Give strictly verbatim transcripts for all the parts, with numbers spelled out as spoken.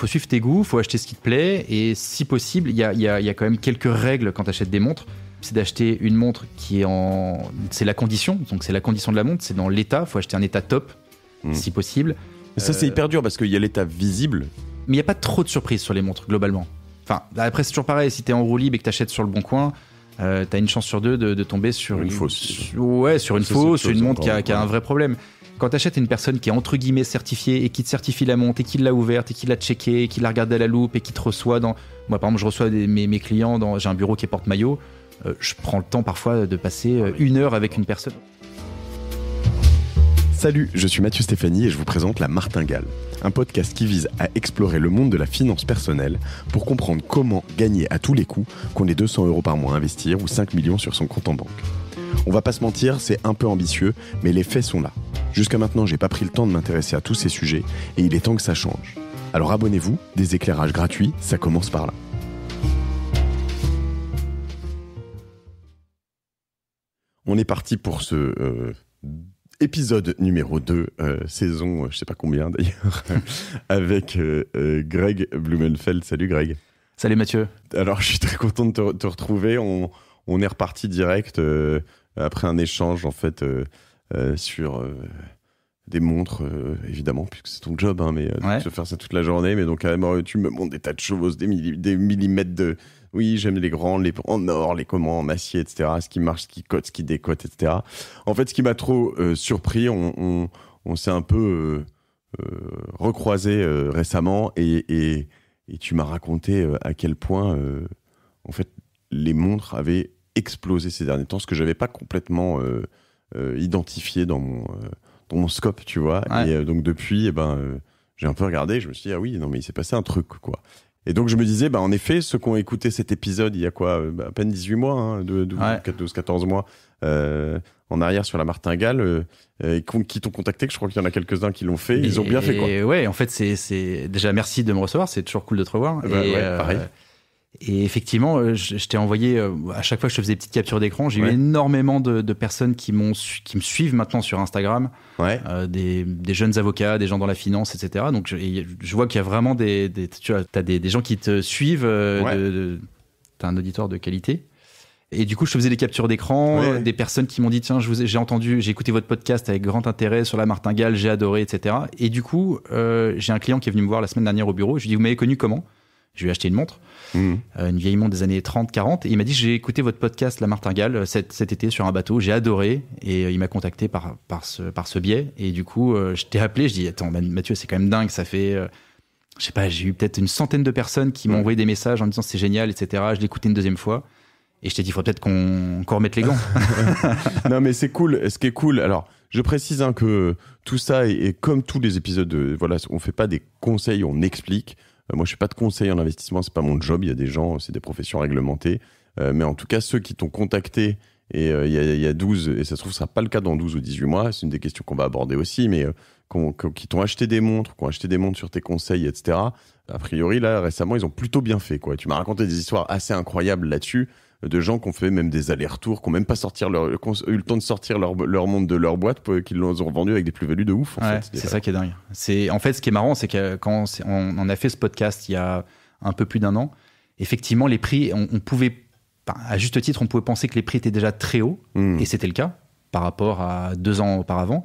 faut suivre tes goûts, faut acheter ce qui te plaît, et si possible, il y a, y a, y a quand même quelques règles quand tu achètes des montres. C'est d'acheter une montre qui est en... C'est la condition, donc c'est la condition de la montre, c'est dans l'état, faut acheter un état top, mmh. si possible. Et ça, euh... c'est hyper dur, parce qu'il y a l'état visible. Mais il n'y a pas trop de surprises sur les montres, globalement. Enfin, après, c'est toujours pareil, si t'es en roue libre et que t'achètes sur le bon coin... Euh, t'as une chance sur deux de, de tomber sur une, une fausse, ouais, sur une fausse, une montre qui a, qui a un vrai problème. Quand t'achètes une personne qui est entre guillemets certifiée et qui te certifie la montre et qui l'a ouverte et qui l'a checkée et qui l'a regardée à la loupe et qui te reçoit dans, moi par exemple je reçois des, mes, mes clients dans, j'ai un bureau qui est porte-maillot, euh, je prends le temps parfois de passer euh, une heure avec une personne. Salut, je suis Mathieu Stéphanie et je vous présente La Martingale, un podcast qui vise à explorer le monde de la finance personnelle pour comprendre comment gagner à tous les coups, qu'on ait deux cents euros par mois à investir ou cinq millions sur son compte en banque. On va pas se mentir, c'est un peu ambitieux, mais les faits sont là. Jusqu'à maintenant, j'ai pas pris le temps de m'intéresser à tous ces sujets et il est temps que ça change. Alors abonnez-vous, des éclairages gratuits, ça commence par là. On est parti pour ce... Euh Épisode numéro deux, euh, saison, euh, je sais pas combien d'ailleurs, avec euh, euh, Greg Blumenfeld. Salut Greg. Salut Mathieu. Alors je suis très content de te, re- te retrouver. On, on est reparti direct euh, après un échange en fait euh, euh, sur euh, des montres, euh, évidemment, puisque c'est ton job, hein, mais euh, ouais. Tu peux faire ça toute la journée. Mais donc euh, tu me montres des tas de choses, des, milli- des millimètres de. Oui, j'aime les grands, les en or, les comment, en acier, et cetera. Ce qui marche, ce qui cote, ce qui décote, et cetera. En fait, ce qui m'a trop euh, surpris, on, on, on s'est un peu euh, euh, recroisé euh, récemment et, et, et tu m'as raconté euh, à quel point euh, en fait, les montres avaient explosé ces derniers temps, ce que je n'avais pas complètement euh, euh, identifié dans mon, euh, dans mon scope, tu vois. Ouais. Et euh, donc depuis, eh ben, euh, j'ai un peu regardé, je me suis dit « Ah oui, non, mais il s'est passé un truc, quoi ». Et donc, je me disais, bah, en effet, ceux qui ont écouté cet épisode il y a quoi, bah, à peine dix-huit mois, hein, douze, quatorze mois euh, en arrière sur La Martingale, euh, et qui t'ont contacté, que je crois qu'il y en a quelques-uns qui l'ont fait, et ils ont bien fait, quoi. Ouais, en fait, c'est, c'est... déjà, merci de me recevoir, c'est toujours cool de te revoir. Bah, et, ouais, euh, pareil. Et effectivement, je, je t'ai envoyé, à chaque fois que je te faisais des petites captures d'écran, j'ai ouais. eu énormément de, de personnes qui, m'ont, qui me suivent maintenant sur Instagram, ouais. euh, des, des jeunes avocats, des gens dans la finance, et cetera. Donc je, je vois qu'il y a vraiment des, des tu vois, t'as des, des gens qui te suivent, euh, ouais. de, de, t'as un auditoire de qualité. Et du coup, je te faisais des captures d'écran, ouais. des personnes qui m'ont dit tiens, je vous ai, j'ai entendu, j'ai écouté votre podcast avec grand intérêt sur La Martingale, j'ai adoré, et cetera. Et du coup, euh, j'ai un client qui est venu me voir la semaine dernière au bureau. Je lui ai dit vous m'avez connu comment ? Je lui ai acheté une montre, mmh. une vieille montre des années trente quarante, et il m'a dit j'ai écouté votre podcast La Martingale cet, cet été sur un bateau, j'ai adoré, et il m'a contacté par, par, ce, par ce biais, et du coup je t'ai appelé, je dis attends Mathieu c'est quand même dingue, ça fait, euh, je sais pas, j'ai eu peut-être une centaine de personnes qui m'ont mmh. envoyé des messages en me disant c'est génial, et cetera. Je l'ai écouté une deuxième fois, et je t'ai dit il faut peut-être qu'on, qu'on remette les gants. Non mais c'est cool, ce qui est cool, alors... Je précise hein, que tout ça, est, est comme tous les épisodes, euh, voilà, on ne fait pas des conseils, on explique. Euh, moi, je ne fais pas de conseils en investissement, ce n'est pas mon job. Il y a des gens, c'est des professions réglementées. Euh, mais en tout cas, ceux qui t'ont contacté, et euh, il, y a, il y a douze, et ça se trouve, ça ne sera pas le cas dans douze ou dix-huit mois, c'est une des questions qu'on va aborder aussi, mais euh, qu'on, qu'on, qui t'ont acheté des montres, qui ont acheté des montres sur tes conseils, et cetera. A priori, là, récemment, ils ont plutôt bien fait, quoi. Tu m'as raconté des histoires assez incroyables là-dessus. De gens qui ont fait même des allers-retours, qui n'ont même pas sortir leur, eu le temps de sortir leur, leur montre de leur boîte, qu'ils l'ont revendu avec des plus-values de ouf. En ouais, fait, c'est ça qui est dingue. C'est, en fait, ce qui est marrant, c'est que quand on, on a fait ce podcast il y a un peu plus d'un an, effectivement, les prix, on, on pouvait, à juste titre, on pouvait penser que les prix étaient déjà très hauts, mmh. et c'était le cas, par rapport à deux ans auparavant.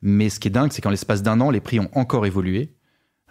Mais ce qui est dingue, c'est qu'en l'espace d'un an, les prix ont encore évolué.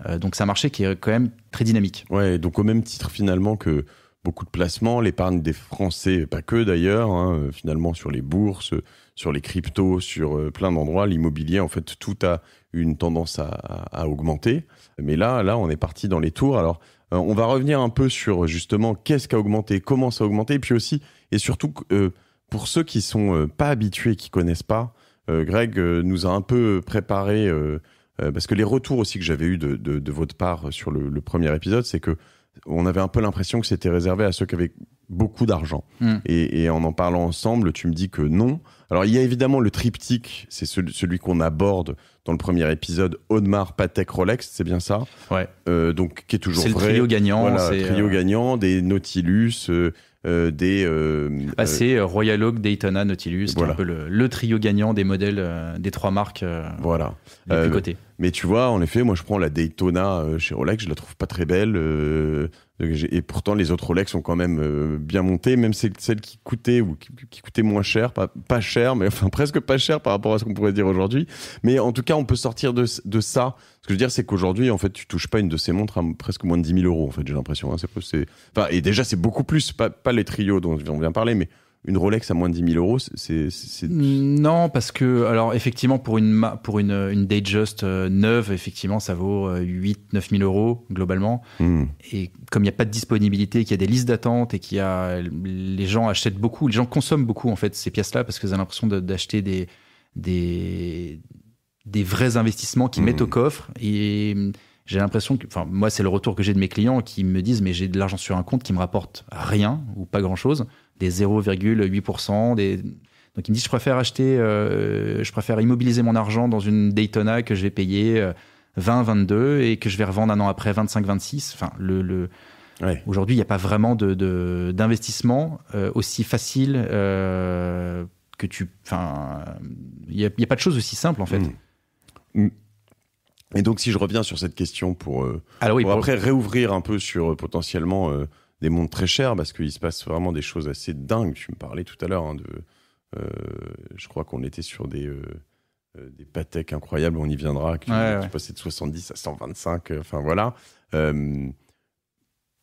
Euh, donc, c'est un marché qui est quand même très dynamique. Ouais, donc au même titre, finalement, que... Beaucoup de placements, l'épargne des Français, pas que d'ailleurs, hein, finalement sur les bourses, sur les cryptos, sur plein d'endroits, l'immobilier, en fait, tout a une tendance à, à augmenter. Mais là, là, on est parti dans les tours. Alors, on va revenir un peu sur justement qu'est-ce qu'a augmenté, comment ça a augmenté, et puis aussi, et surtout, euh, pour ceux qui sont euh, pas habitués, qui connaissent pas, euh, Greg euh, nous a un peu préparé, euh, euh, parce que les retours aussi que j'avais eu de, de, de votre part sur le, le premier épisode, c'est que on avait un peu l'impression que c'était réservé à ceux qui avaient beaucoup d'argent. Mmh. Et, et en en parlant ensemble, tu me dis que non. Alors, il y a évidemment le triptyque, c'est ce, celui qu'on aborde dans le premier épisode, Audemars, Patek, Rolex, c'est bien ça ? Ouais. Euh, donc, qui est toujours vrai. C'est le trio gagnant. Voilà, c'est le trio euh... gagnant, des Nautilus, euh, euh, des... Euh, ah, c'est euh, Royal Oak, Daytona, Nautilus, voilà. Un peu le, le trio gagnant des modèles, euh, des trois marques euh, voilà. des euh, plus cotées. Mais tu vois, en effet, moi je prends la Daytona euh, chez Rolex, je la trouve pas très belle. Euh, et pourtant, les autres Rolex sont quand même euh, bien montées, même celles, celles qui coûtaient ou qui, qui coûtaient moins cher, pas, pas cher, mais enfin presque pas cher par rapport à ce qu'on pourrait dire aujourd'hui. Mais en tout cas, on peut sortir de, de ça. Ce que je veux dire, c'est qu'aujourd'hui, en fait, tu touches pas une de ces montres à presque moins de dix mille euros, en fait, j'ai l'impression. Hein. C'est, c'est... Enfin, et déjà, c'est beaucoup plus, pas, pas les trios dont on vient de parler, mais une Rolex à moins de dix mille euros, c'est, c'est, c'est... Non, parce que, alors, effectivement, pour une, pour une, une Datejust euh, neuve, effectivement, ça vaut euh, huit à neuf mille euros, globalement. Mm. Et comme il n'y a pas de disponibilité, qu'il y a des listes d'attente et qu'il y a... Les gens achètent beaucoup, les gens consomment beaucoup, en fait, ces pièces-là, parce que ils ont l'impression de, d'acheter des... des... des vrais investissements qui mmh. mettent au coffre, et j'ai l'impression que, enfin moi c'est le retour que j'ai de mes clients qui me disent mais j'ai de l'argent sur un compte qui me rapporte rien ou pas grand chose, des zéro virgule huit pour cent, des... donc ils me disent je préfère acheter, euh, je préfère immobiliser mon argent dans une Daytona que je vais payer vingt, vingt-deux et que je vais revendre un an après vingt-cinq, vingt-six, enfin le... le... Ouais. Aujourd'hui il n'y a pas vraiment de, de, d'investissement euh, aussi facile euh, que tu... enfin il n'y a, a pas de chose aussi simple en fait. Mmh. Et donc, si je reviens sur cette question pour, euh, Alors oui, pour, pour après le... réouvrir un peu sur euh, potentiellement euh, des montres très chères, parce qu'il se passe vraiment des choses assez dingues. Tu me parlais tout à l'heure, hein, de, euh, je crois qu'on était sur des, euh, des Patek incroyables, on y viendra, qui, ouais, qui ouais. passaient de soixante-dix à cent vingt-cinq. Enfin, euh, voilà. Euh,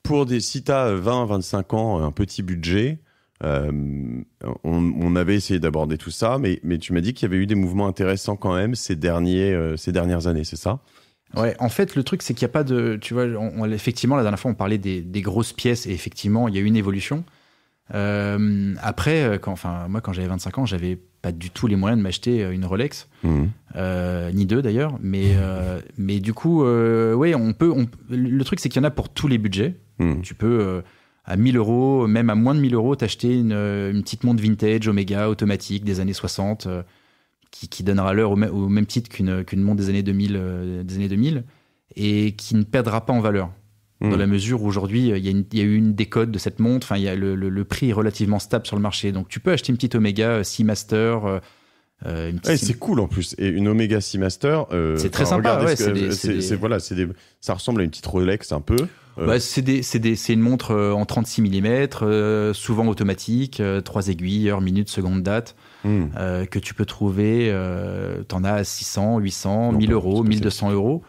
pour des, si tu as vingt, vingt-cinq ans, un petit budget... Euh, on, on avait essayé d'aborder tout ça, mais, mais tu m'as dit qu'il y avait eu des mouvements intéressants quand même ces, derniers, euh, ces dernières années, c'est ça ? Ouais, en fait, le truc, c'est qu'il n'y a pas de... Tu vois, on, on, effectivement, la dernière fois, on parlait des, des grosses pièces, et effectivement, il y a eu une évolution. Euh, après, quand, enfin, moi, quand j'avais vingt-cinq ans, je n'avais pas du tout les moyens de m'acheter une Rolex, mmh. euh, ni deux d'ailleurs, mais, euh, mais du coup, euh, ouais, on peut... On, le truc, c'est qu'il y en a pour tous les budgets. Mmh. Tu peux... Euh, à mille euros, même à moins de mille euros, t'acheter une, une petite montre vintage, Omega, automatique, des années soixante, euh, qui, qui donnera l'heure au, me- au même titre qu'une, qu'une montre des années deux mille, euh, des années deux mille, et qui ne perdra pas en valeur. Mmh. Dans la mesure où aujourd'hui, il y, y a eu une décote de cette montre, enfin, y a le, le, le prix est relativement stable sur le marché. Donc tu peux acheter une petite Omega Seamaster. Euh, Euh, ouais, sim- c'est cool en plus, et une Omega Seamaster euh, c'est très sympa, ouais, c'est des, c'est, c'est, des... c'est, voilà, c'est des, ça ressemble à une petite Rolex un peu euh... bah, c'est, des, c'est, des, c'est une montre en trente-six millimètres, euh, souvent automatique, euh, trois aiguilles, heure, minute, seconde, date, mm. euh, que tu peux trouver, euh, t'en as à six cents, huit cents, non, mille euros, mille deux cents euros,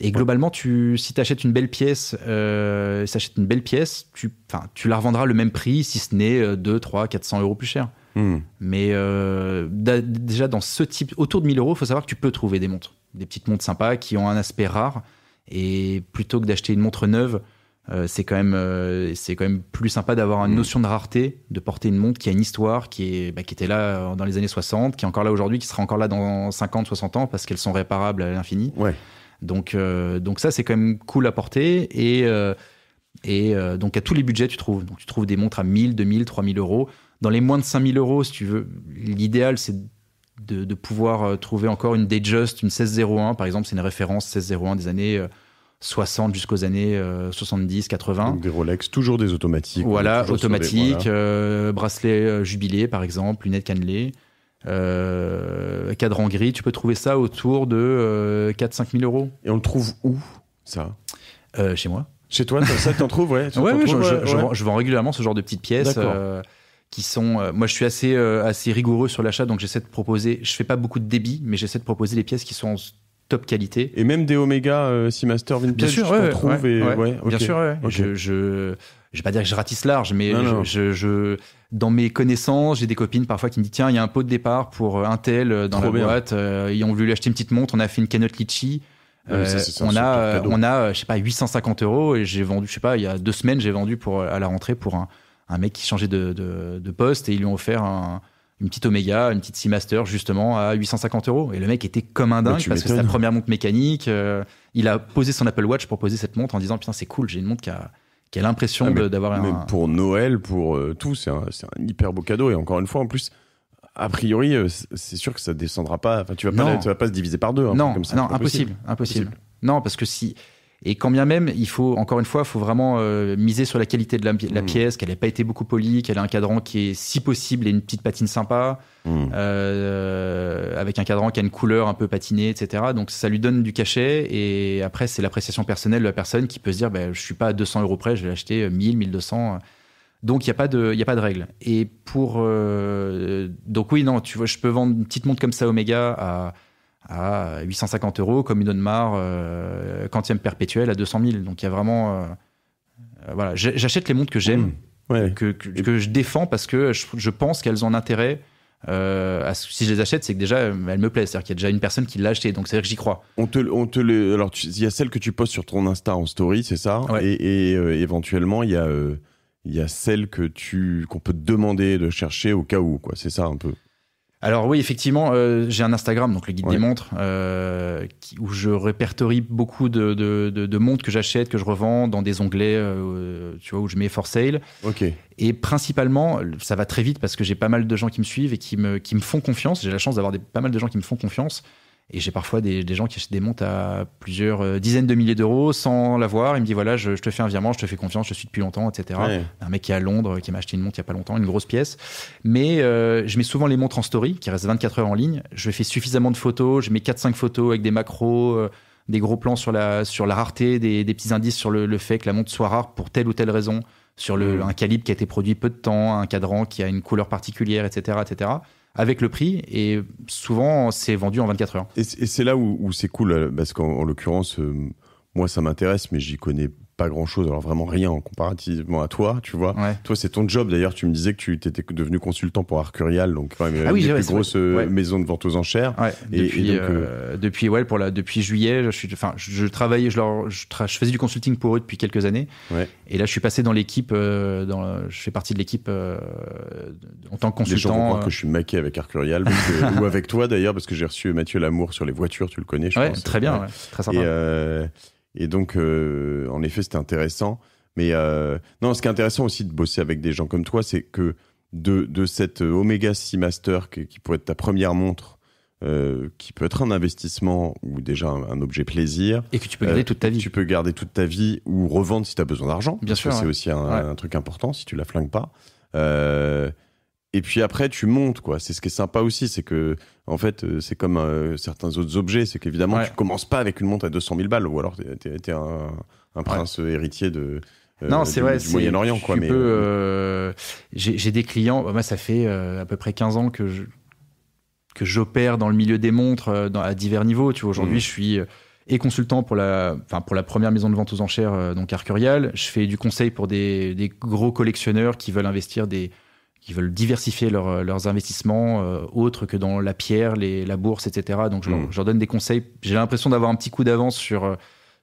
et globalement tu, si t'achètes une belle pièce euh, si t'achètes une belle pièce tu, tu la revendras le même prix, si ce n'est deux, trois, quatre cents euros plus cher. Mmh. Mais euh, d- déjà dans ce type, autour de mille euros, il faut savoir que tu peux trouver des montres, des petites montres sympas qui ont un aspect rare, et plutôt que d'acheter une montre neuve, euh, c'est, quand même, euh, c'est quand même plus sympa d'avoir une notion de rareté, de porter une montre qui a une histoire, qui, est, bah, qui était là dans les années soixante, qui est encore là aujourd'hui, qui sera encore là dans cinquante, soixante ans, parce qu'elles sont réparables à l'infini. Ouais. Donc, euh, donc ça c'est quand même cool à porter, et, euh, et euh, donc à tous les budgets tu trouves, donc, tu trouves des montres à mille, deux mille, trois mille euros. Dans les moins de cinq mille euros, si tu veux, l'idéal, c'est de, de pouvoir trouver encore une Datejust, une seize cent un, par exemple. C'est une référence seize cent un des années soixante jusqu'aux années soixante-dix, quatre-vingts. Donc des Rolex, toujours des automatiques. Voilà, automatiques, voilà. euh, bracelet jubilé, par exemple, lunettes cannelées, euh, cadran gris. Tu peux trouver ça autour de euh, quatre à cinq mille euros. Et on le trouve où, ça ? euh, Chez moi. Chez toi, ça, t'en trouves, ouais. Oui, ouais, je, ouais, je, ouais. je, vends, je vends régulièrement ce genre de petites pièces. D'accord. Euh, Qui sont, euh, moi, je suis assez, euh, assez rigoureux sur l'achat, donc j'essaie de proposer. Je fais pas beaucoup de débit, mais j'essaie de proposer des pièces qui sont en top qualité. Et même des Omega euh, Seamaster vintage. Bien sûr, ouais, trouve ouais, et... ouais, ouais, okay. Bien sûr. Ouais. Okay. Je, je, je vais pas dire que je ratisse large, mais non, je, non. Je, je, dans mes connaissances, j'ai des copines parfois qui me disent tiens, il y a un pot de départ pour un tel dans Trop la bien. boîte. Euh, ils ont voulu lui acheter une petite montre. On a fait une cagnotte litchi. Euh, ça, ça, on a, on a, je sais pas, huit cent cinquante euros, et j'ai vendu, je sais pas, il y a deux semaines, j'ai vendu pour à la rentrée pour un. un mec qui changeait de, de, de poste, et ils lui ont offert un, une petite Omega, une petite Seamaster, justement, à huit cent cinquante euros. Et le mec était comme un dingue, parce m'étonnes. que c'est sa première montre mécanique. Euh, il a posé son Apple Watch pour poser cette montre en disant « Putain, c'est cool, j'ai une montre qui a, qui a l'impression ah, mais, de, d'avoir mais un... » Mais pour Noël, pour euh, tout, c'est un, c'est un hyper beau cadeau. Et encore une fois, en plus, a priori, c'est sûr que ça descendra pas... Enfin, tu vas pas, tu vas pas se diviser par deux. Hein, non, comme ça, non, impossible, impossible. impossible. Non, parce que si... Et quand bien même, il faut, encore une fois, il faut vraiment euh, miser sur la qualité de la, la mmh. pièce, qu'elle n'ait pas été beaucoup polie, qu'elle ait un cadran qui est, si possible, et une petite patine sympa, mmh. euh, avec un cadran qui a une couleur un peu patinée, et cetera. Donc, ça lui donne du cachet. Et après, c'est l'appréciation personnelle de la personne qui peut se dire bah, « Je ne suis pas à deux cents euros près, je vais l'acheter mille, mille deux cents. » Donc, il n'y a pas de, il n'y a pas de règle. Et pour... Euh, donc, oui, non, tu vois, je peux vendre une petite montre comme ça Omega à... à huit cent cinquante euros, comme une Audemars euh, quantième perpétuelle à deux cent mille. Donc il y a vraiment euh, euh, voilà, j'achète les montres que j'aime, mmh, ouais, que, que, que je défends parce que je, je pense qu'elles ont intérêt. Euh, à, si je les achète, c'est que déjà elles me plaisent, c'est-à-dire qu'il y a déjà une personne qui l'a acheté, donc c'est-à-dire que j'y crois. On te, on te les... alors il y a celle que tu postes sur ton Insta en story, c'est ça, ouais. Et, et euh, éventuellement il y a euh, il y a celle que tu qu'on peut te demander de chercher au cas où, quoi. C'est ça un peu. Alors oui, effectivement, euh, j'ai un Instagram, donc le guide ouais. des montres, euh, qui, où je répertorie beaucoup de, de, de, de montres que j'achète, que je revends dans des onglets, euh, tu vois, où je mets for sale. Okay. Et principalement, ça va très vite parce que j'ai pas mal de gens qui me suivent et qui me, qui me font confiance. J'ai la chance d'avoir des, pas mal de gens qui me font confiance. Et j'ai parfois des, des gens qui achètent des montres à plusieurs dizaines de milliers d'euros sans l'avoir. Ils me disent, voilà, je, je te fais un virement, je te fais confiance, je te suis depuis longtemps, et cetera. Ouais. Un mec qui est à Londres, qui m'a acheté une montre il n'y a pas longtemps, une grosse pièce. Mais euh, je mets souvent les montres en story, qui restent vingt-quatre heures en ligne. Je fais suffisamment de photos, je mets quatre cinq photos avec des macros, euh, des gros plans sur la, sur la rareté, des, des petits indices sur le, le fait que la montre soit rare pour telle ou telle raison, sur le, mmh. un calibre qui a été produit peu de temps, un cadran qui a une couleur particulière, et cetera, et cetera, avec le prix, et souvent c'est vendu en vingt-quatre heures. Et c'est là où, où c'est cool, parce qu'en l'occurrence, euh, moi ça m'intéresse, mais j'y connais pas grand chose, alors vraiment rien comparativement à toi, tu vois. Ouais. Toi, c'est ton job, d'ailleurs, tu me disais que tu étais devenu consultant pour Arcurial, donc quand même ah une oui, des ouais, plus grosses ouais. maisons de vente aux enchères. Ouais. Et, depuis, et donc, euh, euh, depuis, ouais, pour la, depuis juillet, je, suis, je, je travaillais, je, leur, je, tra- je faisais du consulting pour eux depuis quelques années, ouais. et là je suis passé dans l'équipe, euh, dans la, je fais partie de l'équipe euh, en tant que consultant. Les gens vont croire euh... que je suis maqué avec Arcurial, que, ou avec toi d'ailleurs, parce que j'ai reçu Mathieu Lamour sur les voitures, tu le connais, je ouais, pense. Très bien, ouais. Ouais, très sympa. Et, euh, Et donc, euh, en effet, c'était intéressant. Mais euh, non, ce qui est intéressant aussi de bosser avec des gens comme toi, c'est que de, de cette Omega Seamaster, qui, qui pourrait être ta première montre, euh, qui peut être un investissement ou déjà un, un objet plaisir. Et que tu peux garder euh, toute ta vie. Tu peux garder toute ta vie ou revendre si tu as besoin d'argent. Bien sûr. Ouais. C'est aussi un, ouais. un truc important si tu la flingues pas. Euh, et puis après, tu montes, quoi. C'est ce qui est sympa aussi, c'est que, en fait, c'est comme euh, certains autres objets, c'est qu'évidemment, ouais. tu commences pas avec une montre à deux cent mille balles, ou alors t'es, t'es, t'es un, un prince ouais. héritier de, euh, non, c'est du, vrai, du c'est, Moyen-Orient, quoi. Mais, peux, euh, j'ai, j'ai des clients, moi, bah, ça fait euh, à peu près quinze ans que, je, que j'opère dans le milieu des montres euh, dans, à divers niveaux. Tu vois, aujourd'hui, mmh. je suis et consultant pour la, enfin, pour la première maison de vente aux enchères, euh, donc Arcurial. Je fais du conseil pour des, des gros collectionneurs qui veulent investir des... qui veulent diversifier leur, leurs investissements euh, autres que dans la pierre, les, la bourse, et cetera. Donc, je, mmh. leur, je leur donne des conseils. J'ai l'impression d'avoir un petit coup d'avance sur,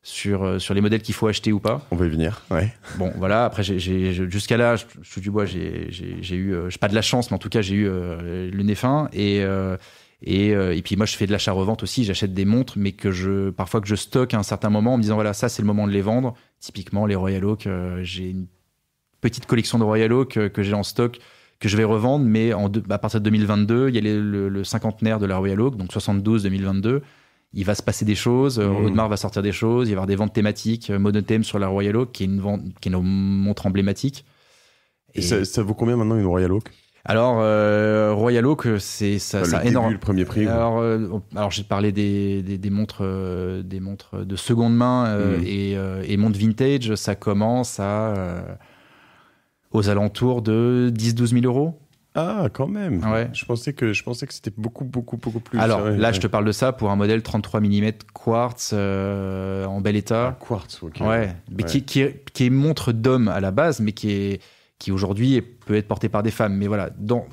sur, sur les modèles qu'il faut acheter ou pas. On va y venir, ouais. Bon, voilà. Après, j'ai, j'ai, jusqu'à là, je, je suis du bois, j'ai, j'ai, j'ai eu... Euh, j'ai pas de la chance, mais en tout cas, j'ai eu euh, le nez fin. Et, euh, et, euh, et puis, moi, je fais de l'achat-revente aussi. J'achète des montres, mais que je, parfois que je stocke à un certain moment en me disant, voilà, ça, c'est le moment de les vendre. Typiquement, les Royal Oak, euh, j'ai une petite collection de Royal Oak que, que j'ai en stock, que je vais revendre, mais en de, à partir de deux mille vingt-deux, il y a les, le, le cinquantenaire de la Royal Oak, donc soixante-douze deux mille vingt-deux. Il va se passer des choses, mmh. Audemars va sortir des choses, il va y avoir des ventes thématiques, monothèmes sur la Royal Oak, qui est une, vente, qui est une montre emblématique. Et, Et ça, ça vaut combien maintenant une Royal Oak ? Alors, euh, Royal Oak, c'est ça, ça énorme. Début, le premier prix. Alors, euh, alors j'ai parlé des, des, des, montres, euh, des montres de seconde main euh, mmh. et, euh, et montres vintage, ça commence à... Euh, aux alentours de dix à douze mille euros. Ah, quand même. Ouais. Je pensais que, je pensais que c'était beaucoup, beaucoup, beaucoup plus. Alors vrai, là, ouais. je te parle de ça pour un modèle trente-trois millimètres quartz euh, en bel état. Ah, quartz, ok. Ouais, ouais. mais ouais. Qui, qui, qui est montre d'homme à la base, mais qui, est, qui aujourd'hui peut être portée par des femmes. Mais voilà, dans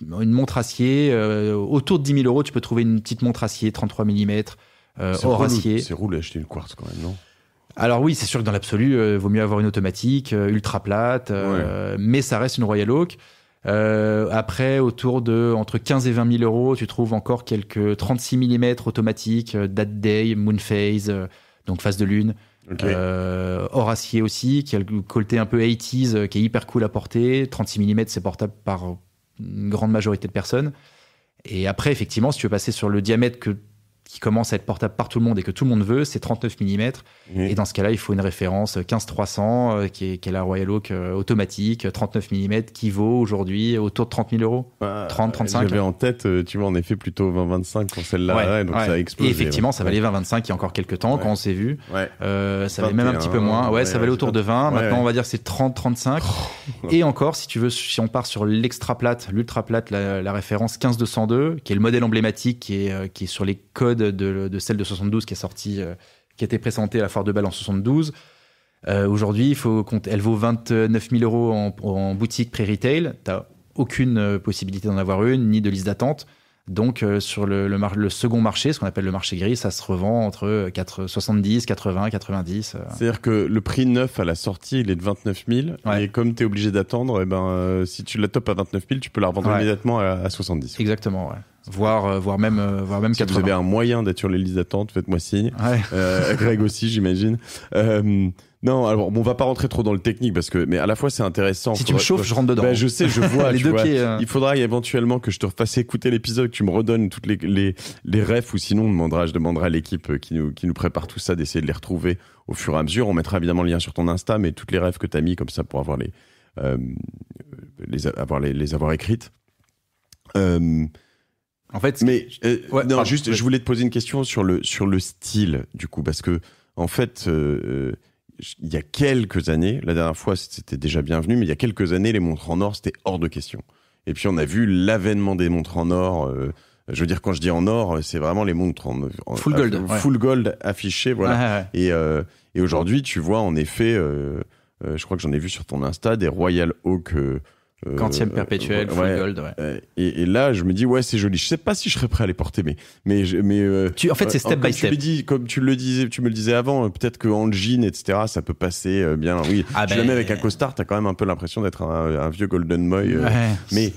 une montre acier, euh, autour de dix mille euros, tu peux trouver une petite montre acier, trente-trois millimètres, euh, or roule, acier. C'est roule d'acheter une quartz quand même, non ? Alors oui, c'est sûr que dans l'absolu, euh, vaut mieux avoir une automatique euh, ultra plate, euh, ouais. mais ça reste une Royal Oak. Euh, après, autour de entre quinze et vingt mille euros, tu trouves encore quelques trente-six millimètres automatiques, euh, date day, moon phase, euh, donc phase de lune, okay. euh, or acier aussi, qui a le côté un peu quatre-vingt-dix, euh, qui est hyper cool à porter. trente-six millimètres, c'est portable par une grande majorité de personnes. Et après, effectivement, si tu veux passer sur le diamètre que qui commence à être portable par tout le monde et que tout le monde veut, c'est trente-neuf millimètres. Mmh. Et dans ce cas-là, il faut une référence quinze trois cents, euh, qui, est, qui est la Royal Oak euh, automatique, trente-neuf millimètres, qui vaut aujourd'hui autour de trente mille euros. Ah, trente, trente-cinq. J'avais en tête, tu vois, en effet, plutôt vingt vingt-cinq pour celle-là. Ouais, ouais, donc ouais. Ça a explosé. Et effectivement, ouais. ça valait vingt vingt-cinq il y a encore quelques temps, ouais. quand on s'est vu. Ouais. Euh, ça valait même un petit peu moins. Ouais, ouais ça valait autour de vingt. Ouais, Maintenant, ouais. on va dire que c'est trente trente-cinq. Oh. Et encore, si tu veux, si on part sur l'extra plate, l'ultra plate, la, la référence quinze deux cent deux, qui est le modèle emblématique, qui est, qui est sur les codes de, de celle de soixante-douze qui est sortie, euh, qui a été présentée à la foire de Bâle en soixante-douze. Euh, Aujourd'hui, il faut compter, elle vaut vingt-neuf mille euros en, en boutique pré-retail. Tu n'as aucune possibilité d'en avoir une, ni de liste d'attente. Donc, euh, sur le, le, le second marché, ce qu'on appelle le marché gris, ça se revend entre soixante-dix, quatre-vingts, quatre-vingt-dix. Euh... C'est-à-dire que le prix neuf à la sortie, il est de vingt-neuf mille. Ouais. Et comme tu es obligé d'attendre, eh ben, euh, si tu la topes à vingt-neuf mille, tu peux la revendre ouais. immédiatement à, à soixante-dix. Exactement, ouais. Voire, euh, voire même, euh, voire même si quatre-vingts. Vous avez un moyen d'être sur les listes d'attente, faites-moi signe. Ouais. Euh, Greg aussi, j'imagine. Euh, non, alors, bon, on va pas rentrer trop dans le technique parce que, mais à la fois, c'est intéressant. Si faudra... tu me chauffes, je rentre dedans. Bah, je sais, je vois. les tu deux vois. Pieds, euh... Il faudra éventuellement que je te refasse écouter l'épisode, que tu me redonnes toutes les, les, les refs ou sinon, on demandera, je demanderai à l'équipe qui nous, qui nous prépare tout ça d'essayer de les retrouver au fur et à mesure. On mettra évidemment le lien sur ton Insta, mais toutes les refs que t'as mis comme ça pour avoir les, euh, les, avoir les, les avoir écrites. Euh, En fait, mais euh, ouais, non, pardon, juste, ouais. je voulais te poser une question sur le sur le style du coup, parce que en fait, euh, il y a quelques années, la dernière fois c'était déjà bienvenu, mais il y a quelques années, les montres en or c'était hors de question. Et puis on a vu l'avènement des montres en or. Euh, je veux dire, quand je dis en or, c'est vraiment les montres en, en full gold, aff, ouais. full gold affichées, voilà. Ah, ouais, ouais. Et euh, et aujourd'hui, tu vois, en effet, euh, euh, je crois que j'en ai vu sur ton Insta des Royal Oak. Euh, Quantième perpétuel, euh, ouais, full gold, ouais. Et, et là, je me dis, ouais, c'est joli. Je sais pas si je serais prêt à les porter, mais, mais, mais euh, tu, en fait, c'est step by step. Tu me dis, comme tu le disais, tu me le disais avant, peut-être que en jean, et cetera, ça peut passer bien. Oui, ah ben... jamais avec un costard, t'as quand même un peu l'impression d'être un, un vieux golden boy. Ouais. Euh, mais,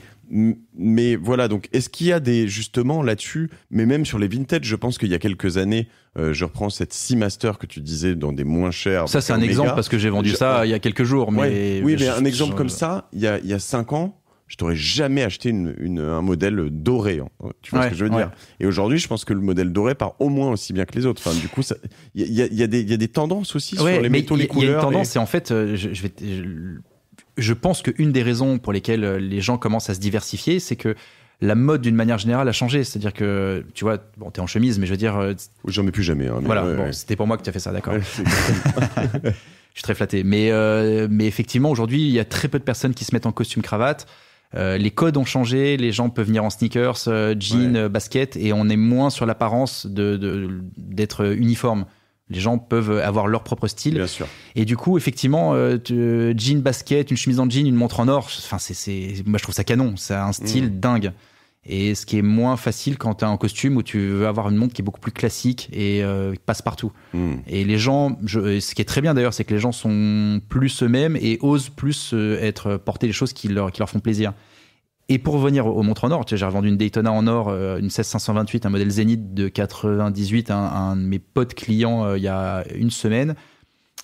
mais voilà. Donc, est-ce qu'il y a des justement là-dessus, mais même sur les vintage, je pense qu'il y a quelques années. Euh, je reprends cette Seamaster que tu disais dans des moins chers. Ça, c'est un exemple parce que j'ai vendu je... ça il y a quelques jours. Mais... Ouais. Oui, mais, mais je... un exemple je... comme ça, il y a, il y a cinq ans, je t'aurais jamais acheté une, une, un modèle doré. Hein. Tu vois ouais, ce que je veux ouais. dire? Et aujourd'hui, je pense que le modèle doré part au moins aussi bien que les autres. Enfin, du coup, il y, y, y a des tendances aussi ouais, sur les métaux, y, les couleurs. Il y a une tendance et, et en fait, je, je, vais, je, je pense qu'une des raisons pour lesquelles les gens commencent à se diversifier, c'est que la mode d'une manière générale a changé, c'est-à-dire que tu vois, bon, t'es en chemise, mais je veux dire, j'en mets plus jamais. Hein, mais voilà, ouais, bon, ouais. c'était pour moi que tu as fait ça, d'accord. Ouais, je suis très flatté, mais euh, mais effectivement, aujourd'hui, il y a très peu de personnes qui se mettent en costume cravate. Euh, les codes ont changé, les gens peuvent venir en sneakers, euh, jeans, ouais. basket, et on est moins sur l'apparence de, de d'être uniforme. Les gens peuvent avoir leur propre style. Bien sûr. Et du coup, effectivement, euh, te, jean, basket, une chemise en jean, une montre en or, enfin, c'est, c'est, moi, je trouve ça canon. Ça a un style mmh. dingue. Et ce qui est moins facile quand t'es en costume où tu veux avoir une montre qui est beaucoup plus classique et euh, passe partout. Mmh. Et les gens, je, ce qui est très bien d'ailleurs, c'est que les gens sont plus eux-mêmes et osent plus être, porter les choses qui leur, qui leur font plaisir. Et pour revenir aux montres en or, tu sais, j'ai revendu une Daytona en or, une seize cinq cent vingt-huit, un modèle Zénith de quatre-vingt-dix-huit, un, un de mes potes clients euh, il y a une semaine.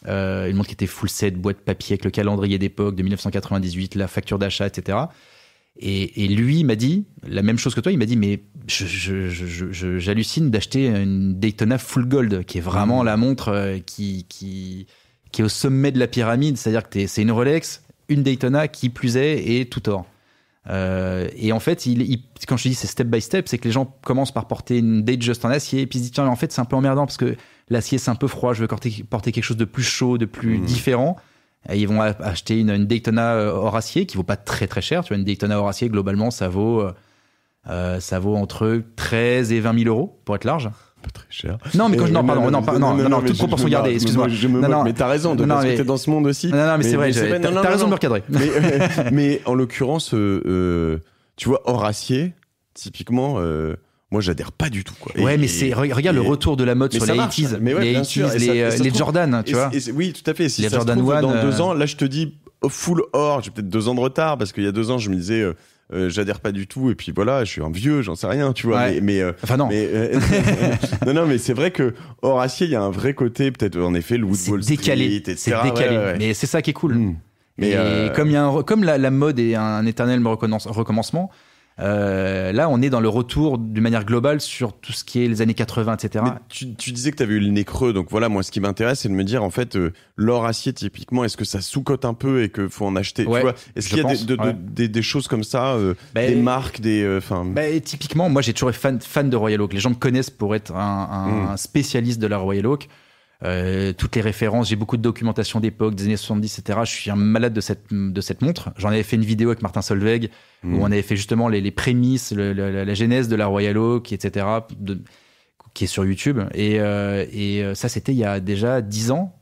Euh, une montre qui était full set, boîte papier avec le calendrier d'époque de mille neuf cent quatre-vingt-dix-huit, la facture d'achat, et cetera. Et, et lui m'a dit la même chose que toi, il m'a dit mais je, je, je, je, j'hallucine d'acheter une Daytona full gold, qui est vraiment la montre qui, qui, qui est au sommet de la pyramide, c'est-à-dire que c'est une Rolex, une Daytona qui plus est, et tout or. Euh, et en fait, il, il, quand je dis c'est step by step, c'est que les gens commencent par porter une Datejust en acier et puis se disent tiens, en fait, c'est un peu emmerdant parce que l'acier c'est un peu froid, je veux porter, porter quelque chose de plus chaud, de plus mmh. différent. Et ils vont acheter une, une Daytona hors acier qui vaut pas très très cher. Tu vois, une Daytona hors acier globalement ça vaut, euh, ça vaut entre treize et vingt mille euros pour être large. Pas très cher. Non, mais quand je non, pardon, non, non, non, non, toute proportion gardée. Excuse-moi. Mais t'as raison de parce que t'es dans ce monde aussi. Non, non, mais c'est vrai. T'as raison de me recadrer. Mais en l'occurrence, tu vois, hors acier, typiquement. Moi, j'adhère pas du tout. Quoi. Ouais, et, mais c'est regarde et, le retour de la mode sur les eighties, ouais, les, eighties, les, ça, les trouve, Jordan, tu et, vois. Et, et, oui, tout à fait. Si les ça Jordan se trouve, One, dans deux ans, là, je te dis full or. J'ai peut-être deux ans de retard parce qu'il y a deux ans, je me disais. Euh, Euh, j'adhère pas du tout et puis voilà je suis un vieux j'en sais rien tu vois ouais. mais, mais euh, enfin non mais, euh, non non mais c'est vrai que hors acier il y a un vrai côté peut-être en effet le Wall décalé, Street et cetera c'est décalé ouais, ouais. mais c'est ça qui est cool mmh. mais et euh... comme il y a un, comme la, la mode est un éternel recommence, recommencement Euh, là, on est dans le retour d'une manière globale sur tout ce qui est les années quatre-vingts, et cetera. Mais tu, tu disais que tu avais eu le nez creux, donc voilà, moi, ce qui m'intéresse, c'est de me dire, en fait, euh, l'or acier, typiquement, est-ce que ça sous-cote un peu et qu'il faut en acheter, ouais, tu vois? Est-ce qu'il y a pense, des, de, ouais. de, des, des choses comme ça, euh, bah, des marques, des... Euh, bah, typiquement, moi, j'ai toujours été fan, fan de Royal Oak. Les gens me connaissent pour être un, un, mmh. un spécialiste de la Royal Oak. Euh, toutes les références, j'ai beaucoup de documentation d'époque, des années soixante-dix, et cetera. Je suis un malade de cette, de cette montre. J'en avais fait une vidéo avec Martin Solveig mmh. où on avait fait justement les, les prémices, le, le, la genèse de la Royal Oak, et cetera, de, qui est sur YouTube. Et, euh, et ça, c'était il y a déjà dix ans,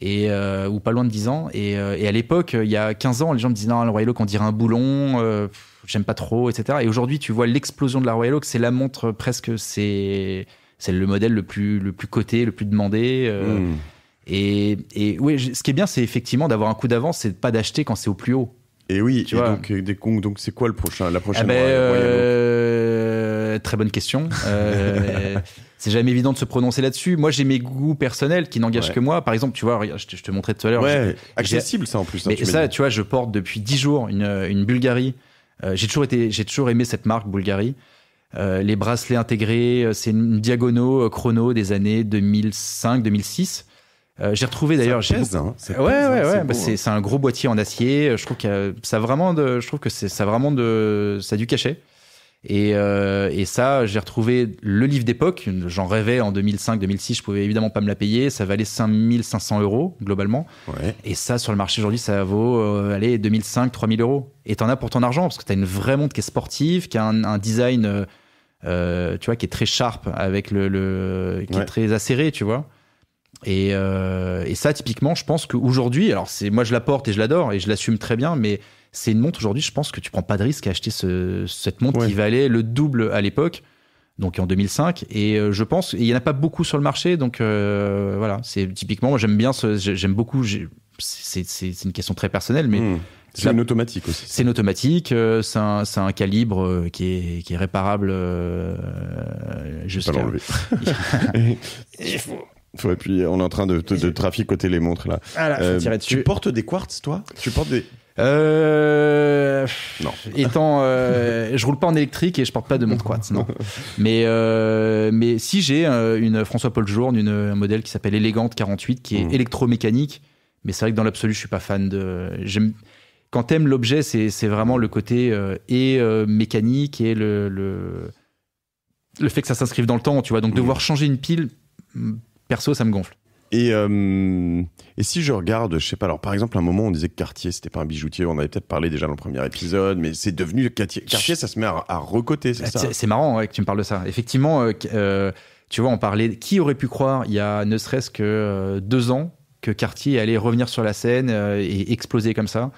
et, euh, ou pas loin de dix ans. Et, euh, et à l'époque, il y a quinze ans, les gens me disaient « Non, la Royal Oak, on dirait un boulon, euh, pff, j'aime pas trop, et cetera » Et aujourd'hui, tu vois l'explosion de la Royal Oak, c'est la montre presque, c'est... c'est le modèle le plus, le plus coté, le plus demandé. Euh, mmh. Et, et oui, ce qui est bien, c'est effectivement d'avoir un coup d'avance, c'est de ne pas d'acheter quand c'est au plus haut. Et oui, tu et vois. Donc, des, donc c'est quoi le prochain, la prochaine ah ben, euh, très bonne question. Euh, c'est jamais évident de se prononcer là-dessus. Moi, j'ai mes goûts personnels qui n'engagent ouais. que moi. Par exemple, tu vois, je te, je te montrais tout à l'heure. Ouais, accessible ça en plus. Hein, mais tu ça, tu vois, je porte depuis dix jours une, une Bulgari. Euh, j'ai, toujours été, j'ai toujours aimé cette marque, Bulgari. Euh, les bracelets intégrés, c'est une Diagono euh, chrono des années deux mille cinq deux mille six. Euh, j'ai retrouvé d'ailleurs. Ça pèse, beaucoup... hein, ça pèse, ouais, ouais, ouais. C'est, bah, c'est, c'est un gros boîtier en acier. Je trouve que ça a vraiment de, je trouve que c'est, ça a vraiment de, ça a du cachet. Et, euh, et ça, j'ai retrouvé le livre d'époque. J'en rêvais en deux mille cinq deux mille six. Je pouvais évidemment pas me la payer. Ça valait cinq mille cinq cents euros globalement. Ouais. Et ça, sur le marché aujourd'hui, ça vaut euh, allez deux mille cinq trois mille euros. Et t'en as pour ton argent parce que t'as une vraie montre qui est sportive, qui a un, un design. Euh, Euh, tu vois, qui est très sharp, avec le, le qui ouais. est très acéré, tu vois. Et, euh, et ça, typiquement, je pense qu'aujourd'hui, alors c'est, moi je la porte et je l'adore et je l'assume très bien, mais c'est une montre aujourd'hui, je pense que tu prends pas de risque à acheter ce, cette montre ouais. qui valait le double à l'époque, donc en deux mille cinq. Et euh, je pense, il y en a pas beaucoup sur le marché, donc euh, voilà, c'est typiquement, moi j'aime bien, ce, j'aime beaucoup, c'est, c'est, c'est une question très personnelle, mais. Mmh. C'est la... une automatique aussi. C'est une automatique, euh, c'est, un, c'est un calibre euh, qui, est, qui est réparable euh, jusqu'à... Pas l'enlever. Il faut... Faut appuyer, on est en train de, de, de traficoter les montres là. Ah là euh, tirer dessus. Tu portes des quartz toi ? Tu portes des... Euh... Non. Étant, euh, je roule pas en électrique et je porte pas de montre quartz, non. Mais, euh, mais si j'ai une François-Paul Journe, une, un modèle qui s'appelle Elégante quarante-huit, qui est mmh. électromécanique, mais c'est vrai que dans l'absolu je suis pas fan de... J'aime... Quand t'aimes l'objet, c'est, c'est vraiment le côté euh, et euh, mécanique et le, le, le fait que ça s'inscrive dans le temps, tu vois. Donc, mmh. devoir changer une pile, perso, ça me gonfle. Et, euh, et si je regarde, je sais pas, alors par exemple, à un moment, on disait que Cartier, c'était pas un bijoutier. On avait peut-être parlé déjà dans le premier épisode, mais c'est devenu... Cartier, Cartier ça se met à, à recoter, c'est, c'est ça. C'est marrant ouais, que tu me parles de ça. Effectivement, euh, euh, tu vois, on parlait... Qui aurait pu croire, il y a ne serait-ce que euh, deux ans, que Cartier allait revenir sur la scène euh, et exploser comme ça?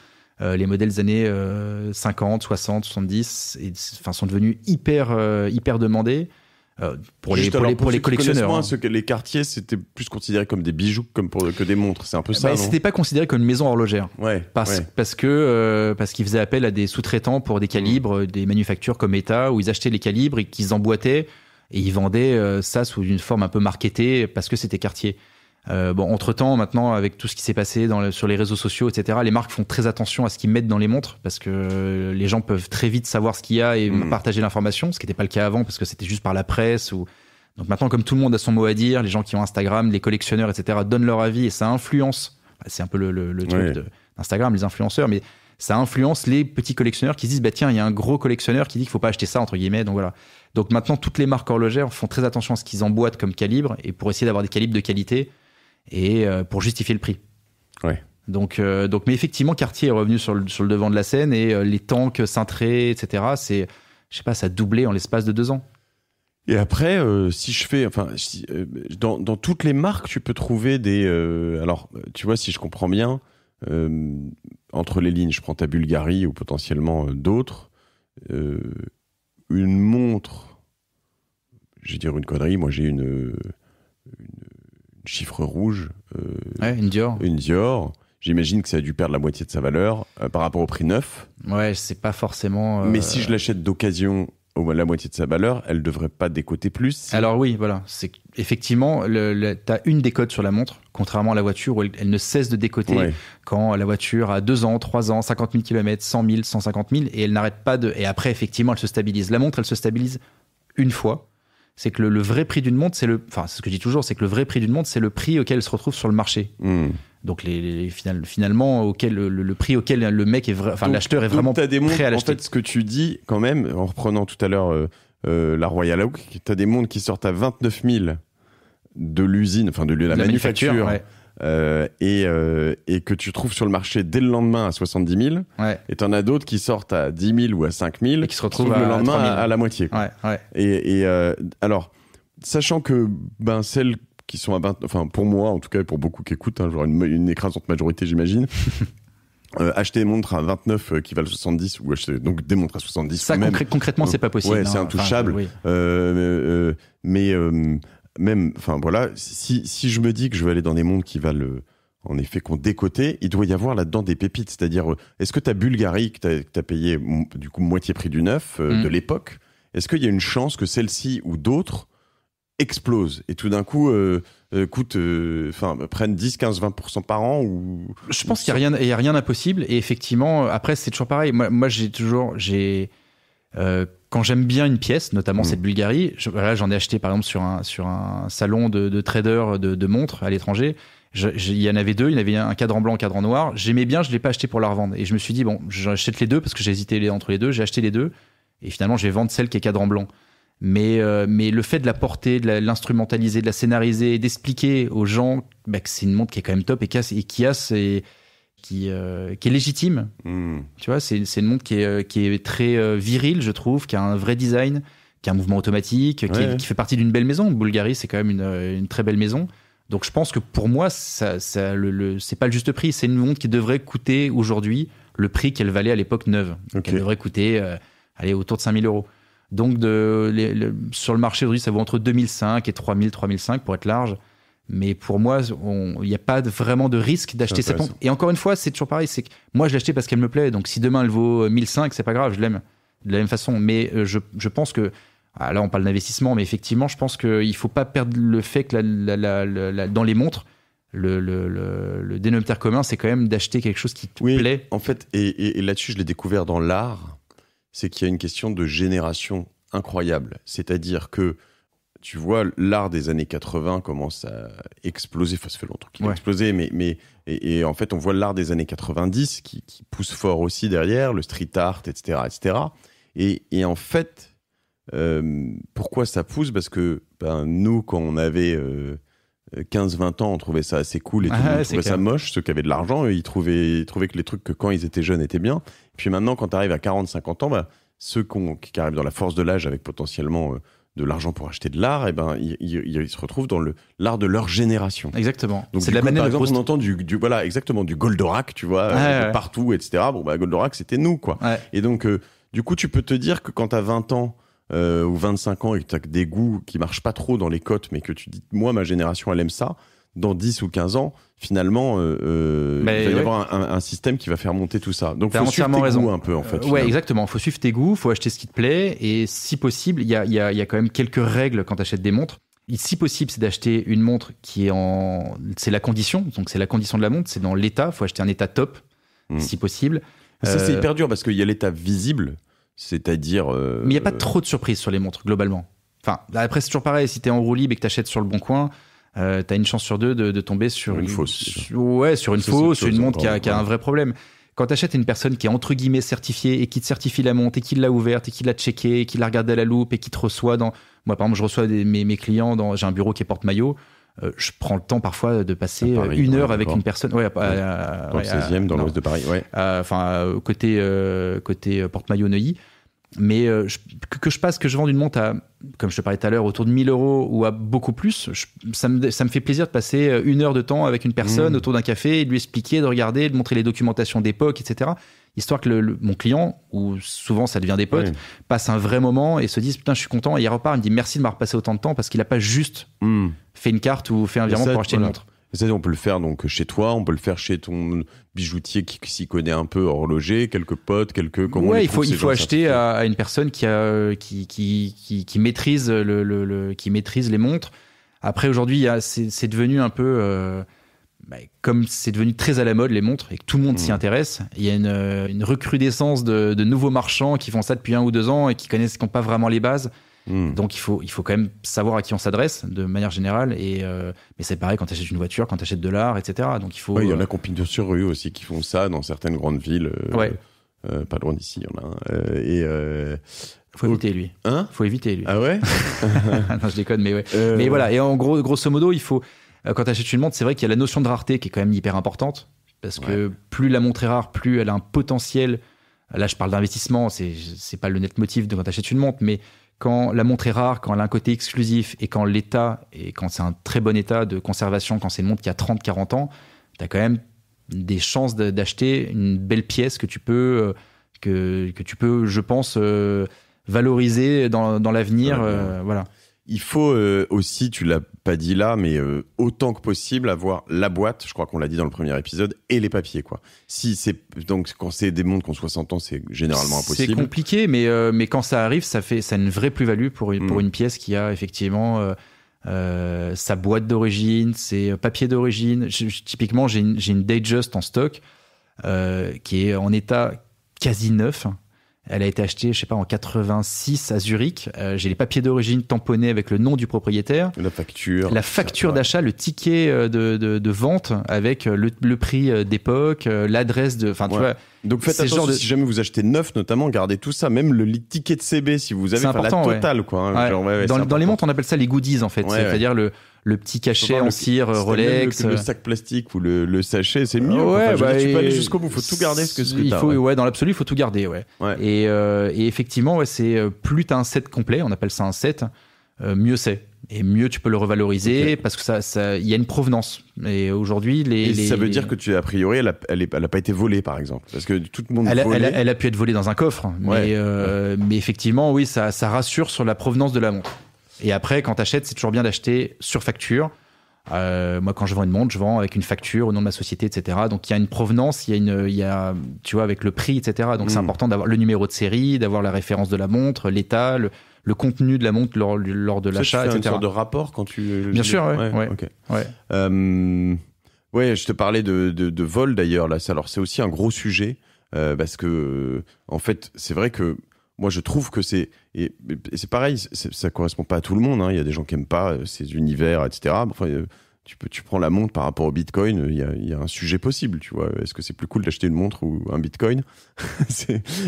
Euh, les modèles des années euh, cinquante, soixante, soixante-dix et, enfin, sont devenus hyper, euh, hyper demandés euh, pour, les, pour, les, pour, pour les collectionneurs. Moins, hein. ce que les quartiers, c'était plus considéré comme des bijoux comme pour, que des montres. C'est un peu ça, bah, non ? C'était pas considéré comme une maison horlogère. Ouais, parce, ouais. parce, que, euh, parce qu'ils faisaient appel à des sous-traitants pour des calibres, mmh. des manufactures comme État, où ils achetaient les calibres et qu'ils emboîtaient et ils vendaient euh, ça sous une forme un peu marketée parce que c'était quartier. Euh, bon, entre-temps, maintenant, avec tout ce qui s'est passé dans le, sur les réseaux sociaux, et cetera, les marques font très attention à ce qu'ils mettent dans les montres parce que euh, les gens peuvent très vite savoir ce qu'il y a et mmh. partager l'information, ce qui n'était pas le cas avant parce que c'était juste par la presse. Ou... Donc maintenant, comme tout le monde a son mot à dire, les gens qui ont Instagram, les collectionneurs, et cetera, donnent leur avis et ça influence. C'est un peu le, le, le truc oui. de, d'Instagram, les influenceurs, mais ça influence les petits collectionneurs qui se disent bah, tiens, il y a un gros collectionneur qui dit qu'il ne faut pas acheter ça, entre guillemets. Donc voilà. Donc maintenant, toutes les marques horlogères font très attention à ce qu'ils emboîtent comme calibre et pour essayer d'avoir des calibres de qualité. Et euh, pour justifier le prix. Ouais. Donc, euh, donc, mais effectivement, Cartier est revenu sur le, sur le devant de la scène et euh, les tanks cintrés, et cetera. C'est, je sais pas, ça a doublé en l'espace de deux ans. Et après, euh, si je fais, enfin, si, euh, dans, dans toutes les marques, tu peux trouver des. Euh, alors, tu vois, si je comprends bien, euh, entre les lignes, je prends ta Bulgari ou potentiellement euh, d'autres, euh, une montre. Je vais dire une connerie. Moi, j'ai une. une chiffre rouge, euh, ouais, une Dior. Une Dior. J'imagine que ça a dû perdre la moitié de sa valeur euh, par rapport au prix neuf. Ouais, c'est pas forcément. Euh... Mais si je l'achète d'occasion la moitié de sa valeur, elle ne devrait pas décoter plus. Alors oui, voilà. C'est effectivement, le, le, tu as une décote sur la montre, contrairement à la voiture où elle, elle ne cesse de décoter. Ouais. Quand la voiture a deux ans, trois ans, cinquante mille kilomètres, cent mille, cent cinquante mille, et elle n'arrête pas de... Et après, effectivement, elle se stabilise. La montre, elle se stabilise une fois. C'est que le, le vrai prix d'une montre, c'est le... Enfin, c'est ce que je dis toujours, c'est que le vrai prix d'une montre, c'est le prix auquel elle se retrouve sur le marché. Mmh. Donc les, les final, finalement auquel le, le prix auquel le mec est vra... enfin donc, l'acheteur est vraiment des montres, prêt à l'acheter. En fait, ce que tu dis quand même en reprenant tout à l'heure euh, euh, la Royal Oak, t'as des montres qui sortent à vingt-neuf mille de l'usine, enfin de, de la, la manufacture, manufacture ouais. euh, et euh, et que tu trouves sur le marché dès le lendemain à soixante-dix mille, ouais. et t'en as d'autres qui sortent à dix mille ou à cinq mille et qui se retrouvent le lendemain à, à la moitié. Ouais, ouais. Et, et euh, alors sachant que ben celle qui sont à vingt, enfin pour moi en tout cas et pour beaucoup qui écoutent, hein, genre une, une écrasante majorité j'imagine, euh, acheter des montres à vingt-neuf euh, qui valent soixante-dix ou acheter donc des montres à soixante-dix. Ça même, concr- concrètement donc, c'est pas possible. Ouais, non, c'est intouchable. Enfin, oui. euh, euh, mais euh, même, enfin voilà, si si je me dis que je vais aller dans des montres qui valent euh, en effet qu'on décotait, il doit y avoir là-dedans des pépites. C'est-à-dire, euh, est-ce que ta Bulgari que t'as, que t'as payé du coup moitié prix du neuf euh, mm. de l'époque, est-ce qu'il y a une chance que celle-ci ou d'autres explose et tout d'un coup euh, euh, coûte, enfin euh, prennent dix, quinze, vingt pour cent par an ou... Je pense qu'il n'y a rien, il y a rien d'impossible et effectivement après c'est toujours pareil. Moi, moi j'ai toujours j'ai euh, quand j'aime bien une pièce, notamment mmh. cette Bulgari, je, voilà, j'en ai acheté par exemple sur un sur un salon de, de trader de, de montres à l'étranger. Je, je, il y en avait deux, il y en avait un cadran blanc, un cadran noir. J'aimais bien, je l'ai pas acheté pour la revendre et je me suis dit bon, j'achète les deux parce que j'ai hésité entre les deux. J'ai acheté les deux et finalement je vais vendre celle qui est cadran blanc. Mais, euh, mais le fait de la porter, de la, l'instrumentaliser, de la scénariser, d'expliquer aux gens bah, que c'est une montre qui est quand même top et qui, a, et qui, a ses, qui, euh, qui est légitime. Mmh. Tu vois, c'est, c'est une montre qui est, qui est très euh, virile, je trouve, qui a un vrai design, qui a un mouvement automatique, ouais, qui, est, ouais. qui fait partie d'une belle maison. Bulgari, c'est quand même une, une très belle maison. Donc je pense que pour moi, ça, ça, le, le, c'est pas le juste prix. C'est une montre qui devrait coûter aujourd'hui le prix qu'elle valait à l'époque neuve. Okay. Donc elle devrait coûter euh, allez, autour de cinq mille euros. Donc, de, les, le, sur le marché aujourd'hui, ça vaut entre deux mille cinq et trois mille, trois mille cinq pour être large. Mais pour moi, il n'y a pas de, vraiment de risque d'acheter cette montre. Et encore une fois, c'est toujours pareil. C'est que moi, je l'ai achetée parce qu'elle me plaît. Donc, si demain elle vaut mille cinq, c'est pas grave, je l'aime de la même façon. Mais je, je pense que ah, là, on parle d'investissement, mais effectivement, je pense qu'il ne faut pas perdre le fait que la, la, la, la, la, dans les montres, le, le, le, le dénominateur commun, c'est quand même d'acheter quelque chose qui te oui, plaît. En fait, et, et, et là-dessus, je l'ai découvert dans l'art. C'est qu'il y a une question de génération incroyable. C'est-à-dire que, tu vois, l'art des années quatre-vingts commence à exploser. Enfin, ça fait longtemps qu'il ouais. a explosé, mais, mais et, et en fait, on voit l'art des années quatre-vingt-dix qui, qui pousse fort aussi derrière, le street art, et cetera et cetera. Et, et en fait, euh, pourquoi ça pousse ? Parce que ben, nous, quand on avait euh, quinze vingt ans, on trouvait ça assez cool et ah, tout le monde trouvait clair. Ça moche. Ceux qui avaient de l'argent, ils trouvaient, ils trouvaient que les trucs que quand ils étaient jeunes étaient bien. Et puis maintenant, quand tu arrives à quarante cinquante ans, bah, ceux qui arrivent dans la force de l'âge avec potentiellement euh, de l'argent pour acheter de l'art, et ben, ils, ils, ils se retrouvent dans le, l'art de leur génération. Exactement. Donc, c'est de coup, la manière par exemple, on entend du, du, voilà, exactement, du Goldorak, tu vois, ah, euh, ouais, ouais. partout, et cetera. Bon, bah, Goldorak, c'était nous, quoi. Ouais. Et donc, euh, du coup, tu peux te dire que quand tu as vingt ans, Euh, ou vingt-cinq ans et que t'as des goûts qui marchent pas trop dans les cotes, mais que tu dis moi ma génération elle aime ça, dans dix ou quinze ans finalement euh, euh, il va y ouais. avoir un, un système qui va faire monter tout ça. Donc t'as faut suivre tes raison. Goûts un peu en fait. Euh, ouais exactement, faut suivre tes goûts, faut acheter ce qui te plaît et si possible il y a, y, a, y a quand même quelques règles quand t'achètes des montres. Et si possible c'est d'acheter une montre qui est en... c'est la condition, donc c'est la condition de la montre, c'est dans l'état, faut acheter un état top mmh. si possible. Ça euh... c'est hyper dur parce qu'il y a l'état visible. C'est-à-dire... Euh... Mais il n'y a pas trop de surprises sur les montres, globalement. Enfin, après, c'est toujours pareil. Si t'es en roue libre et que t'achètes sur le bon coin, euh, t'as une chance sur deux de, de tomber sur... Une fausse. Sur, ouais, sur une fausse, sur une montre qui a, qui a un vrai problème. Quand t'achètes une personne qui est entre guillemets certifiée et qui te certifie la montre et qui l'a ouverte et qui l'a checkée et qui l'a regardée à la loupe et qui te reçoit dans... Moi, par exemple, je reçois des, mes, mes clients dans... J'ai un bureau qui est porte-maillot. Euh, je prends le temps parfois de passer Paris, une heure ouais, avec d'accord. une personne. Ouais, à, à, dans ouais, le seizième, à, dans non. l'ouest de Paris. Ouais. À, enfin, côté, euh, côté porte-maillot Neuilly. Mais euh, je, que, que je passe, que je vende une montre à, comme je te parlais tout à l'heure, autour de mille euros ou à beaucoup plus, je, ça, me, ça me fait plaisir de passer une heure de temps avec une personne mmh. autour d'un café, de lui expliquer, de regarder, de montrer les documentations d'époque, et cetera. Histoire que le, le, mon client, ou souvent ça devient des potes, oui. passe un vrai moment et se dise putain je suis content et il repart, il me dit merci de m'avoir passé autant de temps parce qu'il n'a pas juste mmh. fait une carte ou fait un virement ça, pour acheter voilà. une montre. Et ça, on peut le faire donc chez toi, on peut le faire chez ton bijoutier qui, qui s'y connaît un peu, horloger, quelques potes, quelques... Comment ouais, il faut, il faut acheter à, à une personne qui, a, qui, qui, qui, qui, maîtrise le, le, le, qui maîtrise les montres. Après, aujourd'hui, c'est devenu un peu... Euh, bah, comme c'est devenu très à la mode, les montres, et que tout le monde mmh. s'y intéresse, il y a une, une recrudescence de, de nouveaux marchands qui font ça depuis un ou deux ans et qui connaissent qui n'ont pas vraiment les bases. Mmh. Donc il faut, il faut quand même savoir à qui on s'adresse de manière générale, et, euh, mais c'est pareil quand tu achètes une voiture, quand tu achètes de l'art, et cetera. Donc il faut, ouais, y en a qui ont sur rue aussi qui font ça dans certaines grandes villes, euh, ouais. euh, pas loin d'ici, il y en a un. Euh, et, euh, faut, faut éviter lui. Hein faut éviter lui. Ah ouais. Non, je déconne, mais ouais. Euh, mais voilà, et en gros, grosso modo, il faut, quand tu achètes une montre, c'est vrai qu'il y a la notion de rareté qui est quand même hyper importante, parce ouais. que plus la montre est rare, plus elle a un potentiel. Là, je parle d'investissement, c'est pas le net motif de quand tu achètes une montre, mais quand la montre est rare, quand elle a un côté exclusif et quand l'état, et quand c'est un très bon état de conservation, quand c'est une montre qui a trente quarante ans, tu as quand même des chances d'acheter une belle pièce que tu peux, que, que tu peux je pense, euh, valoriser dans, dans l'avenir. Ouais, euh, ouais. Voilà. Il faut euh, aussi, tu l'as pas dit là, mais euh, autant que possible avoir la boîte, je crois qu'on l'a dit dans le premier épisode, et les papiers, quoi. Si c'est, donc quand c'est des montres qui ont soixante ans, c'est généralement impossible. C'est compliqué, mais, euh, mais quand ça arrive, ça fait ça a une vraie plus-value pour, mmh. pour une pièce qui a effectivement euh, euh, sa boîte d'origine, ses papiers d'origine. Typiquement, j'ai une, j'ai une Datejust en stock euh, qui est en état quasi neuf. Elle a été achetée, je sais pas, en quatre-vingt-six à Zurich. Euh, j'ai les papiers d'origine tamponnés avec le nom du propriétaire. La facture. La facture d'achat, le ticket de, de, de vente avec le, le prix d'époque, l'adresse de... Enfin, tu ouais. vois... Donc faites attention, de... si jamais vous achetez neuf, notamment, gardez tout ça. Même le ticket de C B, si vous avez enfin, la totale, ouais. quoi. Hein, ouais. Genre, ouais, ouais, dans, dans les montres, on appelle ça les goodies, en fait. Ouais, C'est-à-dire ouais. le... le petit cachet en cire Rolex, le, le sac plastique ou le, le sachet, c'est mieux. Ouais, enfin, bah dire, tu peux aller jusqu'au bout, faut tout garder ce que, ce que tu as. Ouais. Ouais, dans l'absolu, il faut tout garder. Ouais. Ouais. Et, euh, et effectivement, ouais, c'est plus tu as un set complet, on appelle ça un set, euh, mieux c'est. Et mieux tu peux le revaloriser okay. parce que ça, ça, y a une provenance. Et aujourd'hui, les, et les... ça veut dire que tu a priori, elle a, elle a pas été volée, par exemple, parce que tout le monde. Elle, volait... elle, a, elle a pu être volée dans un coffre, mais, ouais. Euh, ouais. mais effectivement, oui, ça, ça rassure sur la provenance de la montre. Et après, quand t'achètes, c'est toujours bien d'acheter sur facture. Euh, moi, quand je vends une montre, je vends avec une facture au nom de ma société, et cetera. Donc, il y a une provenance, il y a une, il y a, tu vois, avec le prix, et cetera. Donc, mmh. c'est important d'avoir le numéro de série, d'avoir la référence de la montre, l'état, le, le contenu de la montre lors, lors de l'achat, et cetera. Tu fais une sorte de rapport quand tu. Bien sûr, ouais. Ouais. Ouais. Okay. Ouais. Euh, ouais, je te parlais de, de, de vol d'ailleurs là. Alors, c'est aussi un gros sujet euh, parce que, en fait, c'est vrai que. Moi, je trouve que c'est... Et, et c'est pareil, ça correspond pas à tout le monde. Hein. Il y a des gens qui n'aiment pas ces univers, et cetera. Enfin, tu, peux, tu prends la montre par rapport au Bitcoin, il y a, il y a un sujet possible, tu vois. Est-ce que c'est plus cool d'acheter une montre ou un Bitcoin?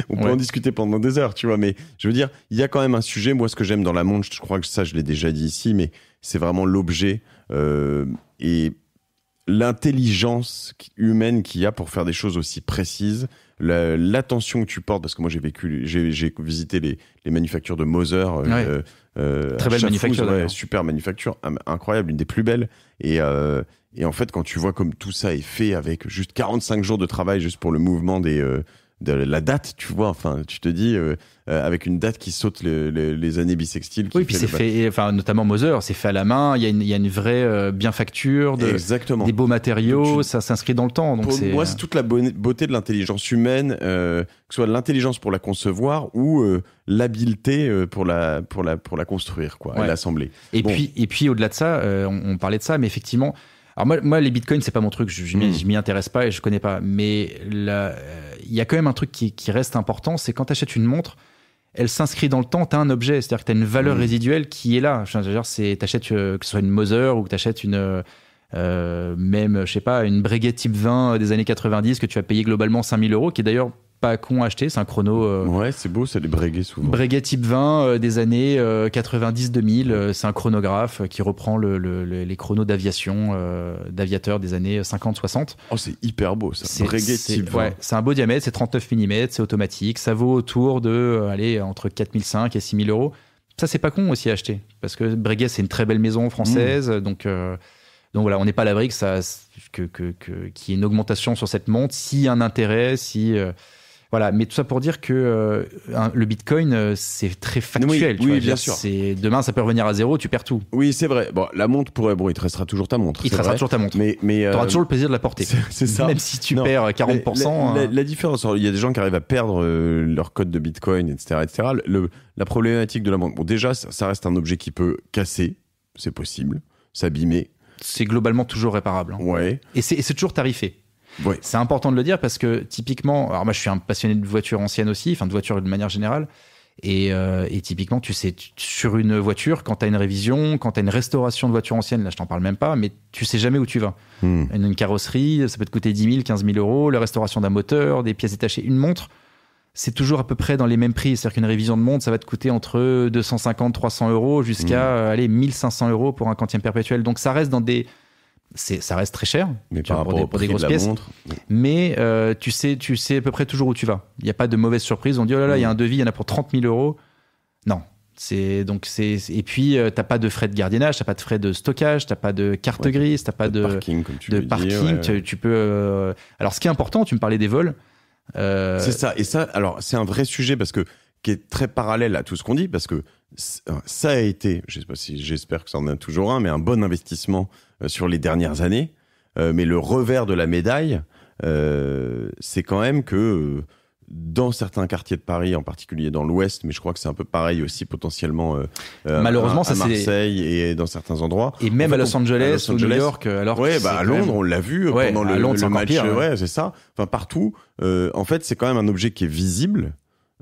On peut ouais. en discuter pendant des heures, tu vois. Mais je veux dire, il y a quand même un sujet. Moi, ce que j'aime dans la montre, je crois que ça, je l'ai déjà dit ici, mais c'est vraiment l'objet euh, et l'intelligence humaine qu'il y a pour faire des choses aussi précises. L'attention que tu portes, parce que moi j'ai vécu, j'ai, j'ai visité les, les manufactures de Moser, ouais. euh, euh, très belle manufacture, ouais, super manufacture, incroyable, une des plus belles. Et, euh, et en fait, quand tu vois comme tout ça est fait avec juste quarante-cinq jours de travail juste pour le mouvement des, euh, de la date, tu vois, enfin, tu te dis euh, euh, avec une date qui saute le, le, les années bissextiles. Oui, puis c'est fait, et, enfin, notamment Moser, c'est fait à la main. Il y a une, il y a une vraie euh, bien facture, de, des beaux matériaux, tu, ça s'inscrit dans le temps. Donc pour moi, c'est toute la beauté de l'intelligence humaine, euh, que ce soit l'intelligence pour la concevoir ou euh, l'habileté pour la pour la pour la construire, quoi, ouais. l'assembler. Et bon. puis et puis au-delà de ça, euh, on, on parlait de ça, mais effectivement. Alors moi, moi, les bitcoins, c'est pas mon truc, je, je mmh. m'y intéresse pas et je connais pas. Mais il euh, y a quand même un truc qui, qui reste important, c'est quand tu achètes une montre, elle s'inscrit dans le temps, tu as un objet, c'est-à-dire que tu as une valeur mmh. résiduelle qui est là. C'est-à-dire que tu euh, que ce soit une Moser ou que tu achètes une, euh, même, je sais pas, une Breguet type vingt des années quatre-vingt-dix que tu as payé globalement cinq mille euros, qui est d'ailleurs pas con à acheter, c'est un chrono. Euh, ouais, c'est beau, ça les Breguet souvent. Breguet type vingt euh, des années euh, quatre-vingt-dix deux mille, euh, c'est un chronographe qui reprend le, le, le, les chronos d'aviation, euh, d'aviateurs des années cinquante soixante. Oh, c'est hyper beau ça, Breguet type vingt. Ouais, c'est un beau diamètre, c'est trente-neuf millimètres, c'est automatique, ça vaut autour de, euh, allez, entre quatre mille cinq cents et six mille euros. Ça, c'est pas con aussi à acheter, parce que Breguet, c'est une très belle maison française, mmh. donc. Euh, Donc voilà, on n'est pas à l'abri que ça, que, que, que, qu'il y ait une augmentation sur cette montre, s'il y a un intérêt, si, euh, Voilà, mais tout ça pour dire que euh, le Bitcoin, euh, c'est très factuel. Oui, tu oui vois, bien sûr. Demain, ça peut revenir à zéro, tu perds tout. Oui, c'est vrai. Bon, la montre pourrait... Bon, il te restera toujours ta montre. Il te restera vrai. toujours ta montre. Mais, mais euh... tu auras toujours le plaisir de la porter. C'est ça. Même si tu non. perds quarante pour cent. La, la, hein. la, la différence, alors, il y a des gens qui arrivent à perdre euh, leur code de Bitcoin, et cetera et cetera. Le, la problématique de la montre... Bon, déjà, ça, ça reste un objet qui peut casser, c'est possible, s'abîmer. C'est globalement toujours réparable. Hein. Ouais. Et c'est toujours tarifé. Oui. C'est important de le dire parce que typiquement, alors moi je suis un passionné de voitures anciennes aussi, enfin de voitures de manière générale, et, euh, et typiquement tu sais, tu, sur une voiture, quand t'as une révision, quand t'as une restauration de voiture ancienne, là je t'en parle même pas, mais tu sais jamais où tu vas. Mmh. Une, une carrosserie, ça peut te coûter dix mille, quinze mille euros, la restauration d'un moteur, des pièces détachées, une montre, c'est toujours à peu près dans les mêmes prix, c'est-à-dire qu'une révision de montre, ça va te coûter entre deux cent cinquante, trois cents euros jusqu'à, mmh. euh, allez, mille cinq cents euros pour un quantième perpétuel, donc ça reste dans des... ça reste très cher mais par pour, des, pour des grosses de pièces montre, oui. mais euh, tu, sais, tu sais à peu près toujours où tu vas, il n'y a pas de mauvaise surprise, on dit oh là là il mmh. y a un devis, il y en a pour trente mille euros, non, donc et puis euh, tu n'as pas de frais de gardiennage, tu n'as pas de frais de stockage, tu n'as pas de carte ouais, grise, tu n'as pas de, de parking, comme tu de parking dire, ouais. tu, tu peux euh... alors ce qui est important, tu me parlais des vols euh... c'est ça, et ça alors c'est un vrai sujet parce que qui est très parallèle à tout ce qu'on dit, parce que ça a été, je sais pas si j'espère que ça en a toujours un, mais un bon investissement sur les dernières années. Euh, mais le revers de la médaille, euh, c'est quand même que euh, dans certains quartiers de Paris, en particulier dans l'Ouest, mais je crois que c'est un peu pareil aussi potentiellement euh, malheureusement, à, à Marseille et dans certains endroits. Et même en fait, à Los Angeles, à Los Angeles, ou New York. Alors ouais, bah, à Londres, même... on l'a vu ouais, pendant le, Londres, le match. Pire, ouais, ouais c'est ça. Enfin, partout, euh, en fait, c'est quand même un objet qui est visible.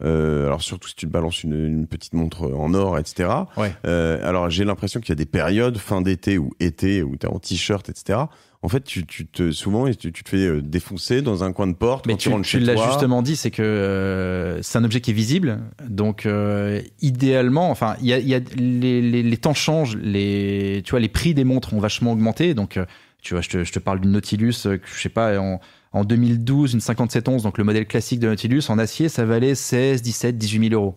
Euh, alors surtout si tu te balances une, une petite montre en or, et cetera. Ouais. Euh, alors j'ai l'impression qu'il y a des périodes fin d'été ou été où t'es en t-shirt, et cetera. En fait, tu, tu te souvent tu, tu te fais défoncer dans un coin de porte. Mais quand tu, tu, tu, tu l'as justement dit, c'est que euh, c'est un objet qui est visible. Donc euh, idéalement, enfin il y a, y a les, les, les temps changent, les tu vois les prix des montres ont vachement augmenté. Donc euh, tu vois, je te, je te parle d'une Nautilus, que je sais pas en En deux mille douze, une cinquante-sept onze, donc le modèle classique de Nautilus, en acier, ça valait seize, dix-sept, dix-huit mille euros.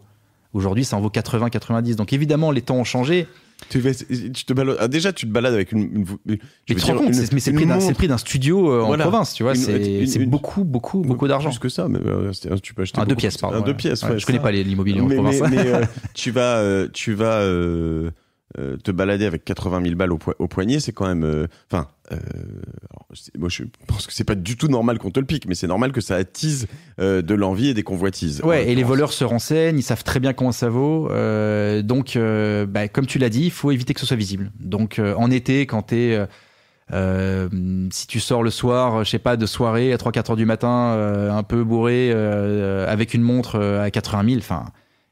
Aujourd'hui, ça en vaut quatre-vingts, quatre-vingt-dix. Donc évidemment, les temps ont changé. Tu te balades, ah, déjà, tu te balades avec une... une je mais tu te rends compte, mais c'est le prix d'un studio euh, voilà. en province, tu vois. C'est beaucoup, beaucoup, beaucoup d'argent. Plus que ça, mais euh, tu peux acheter... Un deux pièces, pardon. Un ouais. deux pièces, ouais, ouais, je connais pas l'immobilier en mais, province. Mais, mais euh, tu vas... Euh, tu vas euh... Euh, te balader avec quatre-vingt mille balles au, po au poignet, c'est quand même... Enfin, euh, euh, moi je pense que c'est pas du tout normal qu'on te le pique, mais c'est normal que ça attise euh, de l'envie et des convoitises. Ouais, et les voleurs se renseignent, ils savent très bien comment ça vaut. Euh, donc, euh, bah, comme tu l'as dit, il faut éviter que ce soit visible. Donc, euh, en été, quand t'es... Euh, Euh, si tu sors le soir, je sais pas, de soirée à trois quatre heures du matin, euh, un peu bourré, euh, avec une montre à quatre-vingt mille, enfin,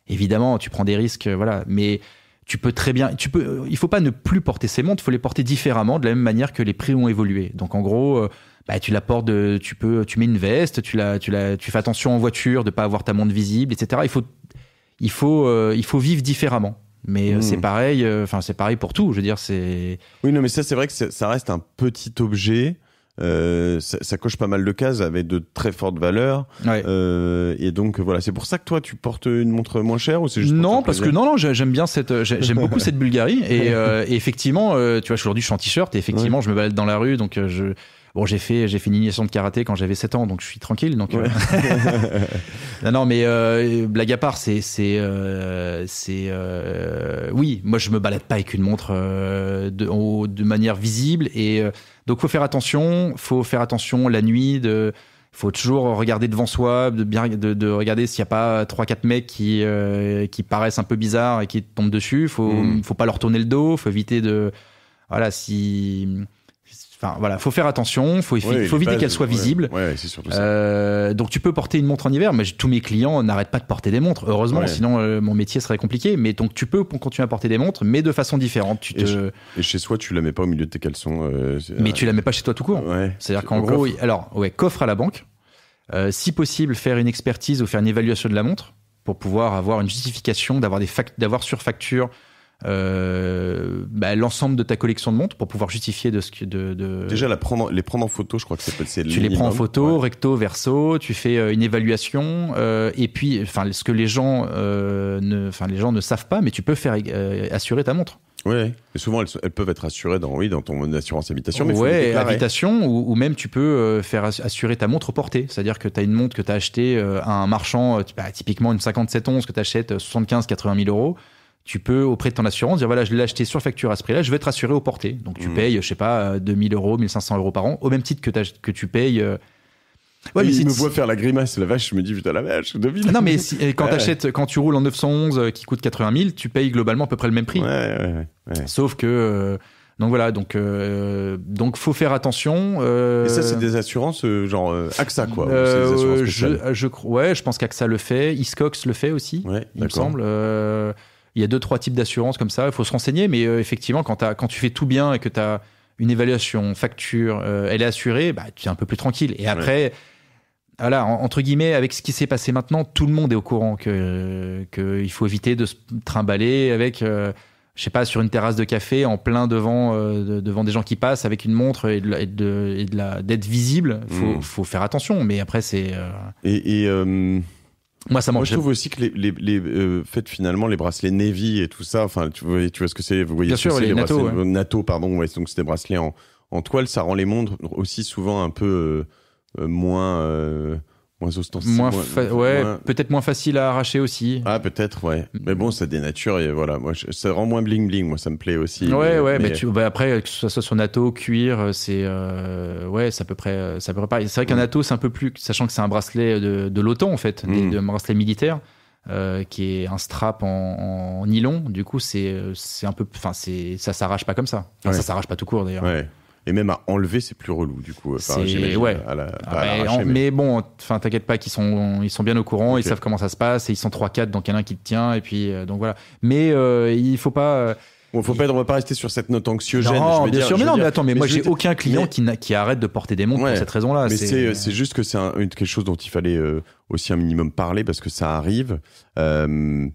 évidemment, tu prends des risques, voilà, mais... Tu peux très bien, tu peux, il faut pas ne plus porter ces montres, il faut les porter différemment, de la même manière que les prix ont évolué. Donc en gros, bah, tu la portes, de, tu peux, tu mets une veste, tu la, tu la, tu fais attention en voiture de pas avoir ta montre visible, et cetera. Il faut, il faut, euh, il faut vivre différemment. Mais mmh. c'est pareil, enfin euh, c'est pareil pour tout. Je veux dire, c'est. Oui, non, mais ça c'est vrai que ça reste un petit objet. Euh, ça, ça coche pas mal de cases avec de très fortes valeurs ouais. euh, et donc voilà, c'est pour ça que toi tu portes une montre moins chère ou c'est juste non parce que non non j'aime bien cette j'aime beaucoup cette Bulgari et, euh, et effectivement euh, tu vois aujourd'hui je suis en t-shirt et effectivement ouais. je me balade dans la rue donc euh, je bon j'ai fait j'ai fait une initiation de karaté quand j'avais sept ans donc je suis tranquille donc ouais. euh... non non mais euh, blague à part c'est c'est euh, c'est euh... oui moi je me balade pas avec une montre euh, de, au, de manière visible et euh, donc, faut faire attention, faut faire attention la nuit, de, faut toujours regarder devant soi, de bien, de, de regarder s'il n'y a pas trois, quatre mecs qui, euh, qui paraissent un peu bizarres et qui te tombent dessus. Faut, mmh. faut pas leur tourner le dos, faut éviter de, voilà, si, enfin, voilà, faut faire attention, faut, ouais, faut éviter qu'elle soit visible. Ouais, ouais, c'est surtout ça. Euh, donc, tu peux porter une montre en hiver, mais tous mes clients n'arrêtent pas de porter des montres. Heureusement, ouais. sinon, euh, mon métier serait compliqué. Mais donc, tu peux continuer à porter des montres, mais de façon différente. Tu te... et, chez, et chez soi, tu la mets pas au milieu de tes caleçons. Euh, mais euh, tu la mets pas chez toi tout court. Ouais, c'est-à-dire qu'en gros, coffre. alors, ouais, coffre à la banque. Euh, si possible, faire une expertise ou faire une évaluation de la montre pour pouvoir avoir une justification, d'avoir des d'avoir sur facture. Euh, bah, l'ensemble de ta collection de montres pour pouvoir justifier de ce que de, de... déjà la prendre, les prendre en photo je crois que c'est le tu minimum. Les prends en photo ouais. recto verso, tu fais une évaluation euh, et puis enfin ce que les gens enfin euh, les gens ne savent pas mais tu peux faire euh, assurer ta montre. Oui, mais souvent elles, elles peuvent être assurées dans, oui, dans ton assurance habitation. Mais ouais, habitation, ou, ou même tu peux faire assurer ta montre portée. C'est-à-dire que tu as une montre que tu as achetée à un marchand, bah, typiquement une cinquante-sept onces que tu achètes soixante-quinze à quatre-vingt mille euros. Tu peux, auprès de ton assurance, dire voilà, je l'ai acheté sur facture à ce prix-là, je vais te rassurer au porté. Donc tu mmh. payes, je sais pas, deux mille euros, mille cinq cents euros par an, au même titre que, que tu payes. Euh... Ouais, mais il si me voit faire la grimace, la vache, je me dis putain la vache, deux mille. Non, mais si, quand, ouais, t'achètes, quand tu roules en neuf cent onze qui coûte quatre-vingt mille, tu payes globalement à peu près le même prix. Ouais, ouais, ouais, ouais. Sauf que. Euh, donc voilà, donc euh, donc faut faire attention. Euh... Et ça, c'est des assurances euh, genre euh, AXA, quoi. Euh, c'est des assurances je, je, ouais, je pense qu'AXA le fait, Hiscox le fait aussi, ouais, il me semble. Euh, il y a deux, trois types d'assurances comme ça, il faut se renseigner, mais euh, effectivement, quand, t'as, quand tu fais tout bien et que tu as une évaluation, facture, euh, elle est assurée, bah, tu es un peu plus tranquille. Et après. Ouais. Voilà, entre guillemets, avec ce qui s'est passé maintenant, tout le monde est au courant que euh, qu'il faut éviter de se trimballer avec, euh, je sais pas, sur une terrasse de café en plein devant euh, de, devant des gens qui passent avec une montre et de, et de, et de la d'être visible. Faut mmh. faut faire attention. Mais après c'est. Euh... Et, et euh... moi ça moi, je trouve aussi que les les, les euh, faites finalement les bracelets navy et tout ça. Enfin tu vois tu vois ce que c'est. Vous voyez bien sûr c'est, les, les NATO, bracelets, ouais. NATO pardon. Ouais, donc c'est des bracelets en en toile. Ça rend les montres aussi souvent un peu. Euh, Euh, moins euh, moins ostentatoire, moins fa- ouais, moins... peut-être moins facile à arracher aussi. Ah peut-être, ouais. Mais bon, ça dénature et voilà. Moi, je, ça rend moins bling bling. Moi, ça me plaît aussi. Ouais, mais, ouais. Mais, mais tu, bah, après, que ce soit sur NATO, cuir, c'est euh, ouais, c'est à peu près, ça peut pareil. C'est vrai qu'un NATO, c'est un peu plus, sachant que c'est un bracelet de, de l'OTAN en fait, mmh. de, de bracelet militaire, euh, qui est un strap en, en nylon. Du coup, c'est c'est un peu, enfin, c'est ça s'arrache pas comme ça. Enfin, ouais. Ça s'arrache pas tout court d'ailleurs. Ouais. Et même à enlever, c'est plus relou, du coup. C'est... Enfin, ouais. À la... à ah bah, l'arracher, en... mais... mais bon, enfin, t'inquiète pas qu'ils sont, ils sont bien au courant, okay. Ils savent comment ça se passe, et ils sont trois quatre, donc il y en a un qui te tient, et puis, euh, donc voilà. Mais euh, il faut pas... Bon, faut pas être, on va pas rester sur cette note anxiogène. Non, je veux bien dire, sûr, mais non, dire, mais attends, mais, mais moi j'ai dire, aucun client mais... qui, na- qui arrête de porter des montres ouais. pour cette raison-là. Mais c'est, c'est, c'est juste que c'est un, quelque chose dont il fallait euh, aussi un minimum parler, parce que ça arrive... Euh...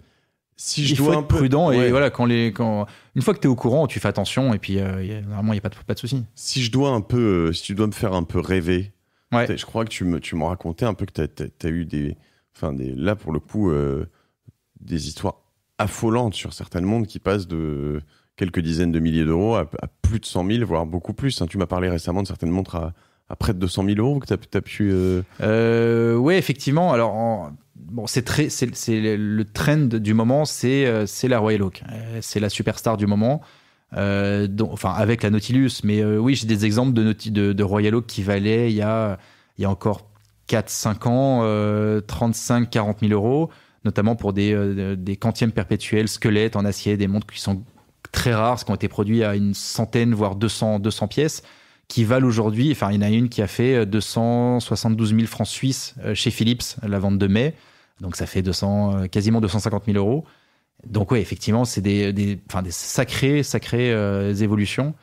Si je il dois faut être un peu... prudent et ouais. voilà quand les quand une fois que t'es au courant tu fais attention et puis euh, normalement il y a pas de pas de souci. Si je dois un peu euh, si tu dois me faire un peu rêver, ouais. je crois que tu me tu m'en racontais un peu que t'as as eu des enfin des là pour le coup euh, des histoires affolantes sur certaines montres qui passent de quelques dizaines de milliers d'euros à, à plus de cent mille voire beaucoup plus. Hein. Tu m'as parlé récemment de certaines montres à, à près de deux cent mille euros que t'as, t'as pu. Euh... Euh, ouais effectivement alors. En... Bon, c'est, très, c'est, c'est le trend du moment, c'est, c'est la Royal Oak. C'est la superstar du moment, euh, donc, enfin avec la Nautilus. Mais euh, oui, j'ai des exemples de, noti- de, de Royal Oak qui valaient il y a, il y a encore quatre cinq ans euh, trente-cinq à quarante mille euros, notamment pour des, euh, des quantièmes perpétuels, squelettes en acier, des montres qui sont très rares, qui ont été produits à une centaine, voire deux cents pièces, qui valent aujourd'hui. Enfin, il y en a une qui a fait deux cent soixante-douze mille francs suisses chez Philips, la vente de mai. Donc ça fait deux cents, quasiment deux cent cinquante mille euros. Donc oui, effectivement, c'est des, des, enfin, des sacrées, sacrées euh, évolutions.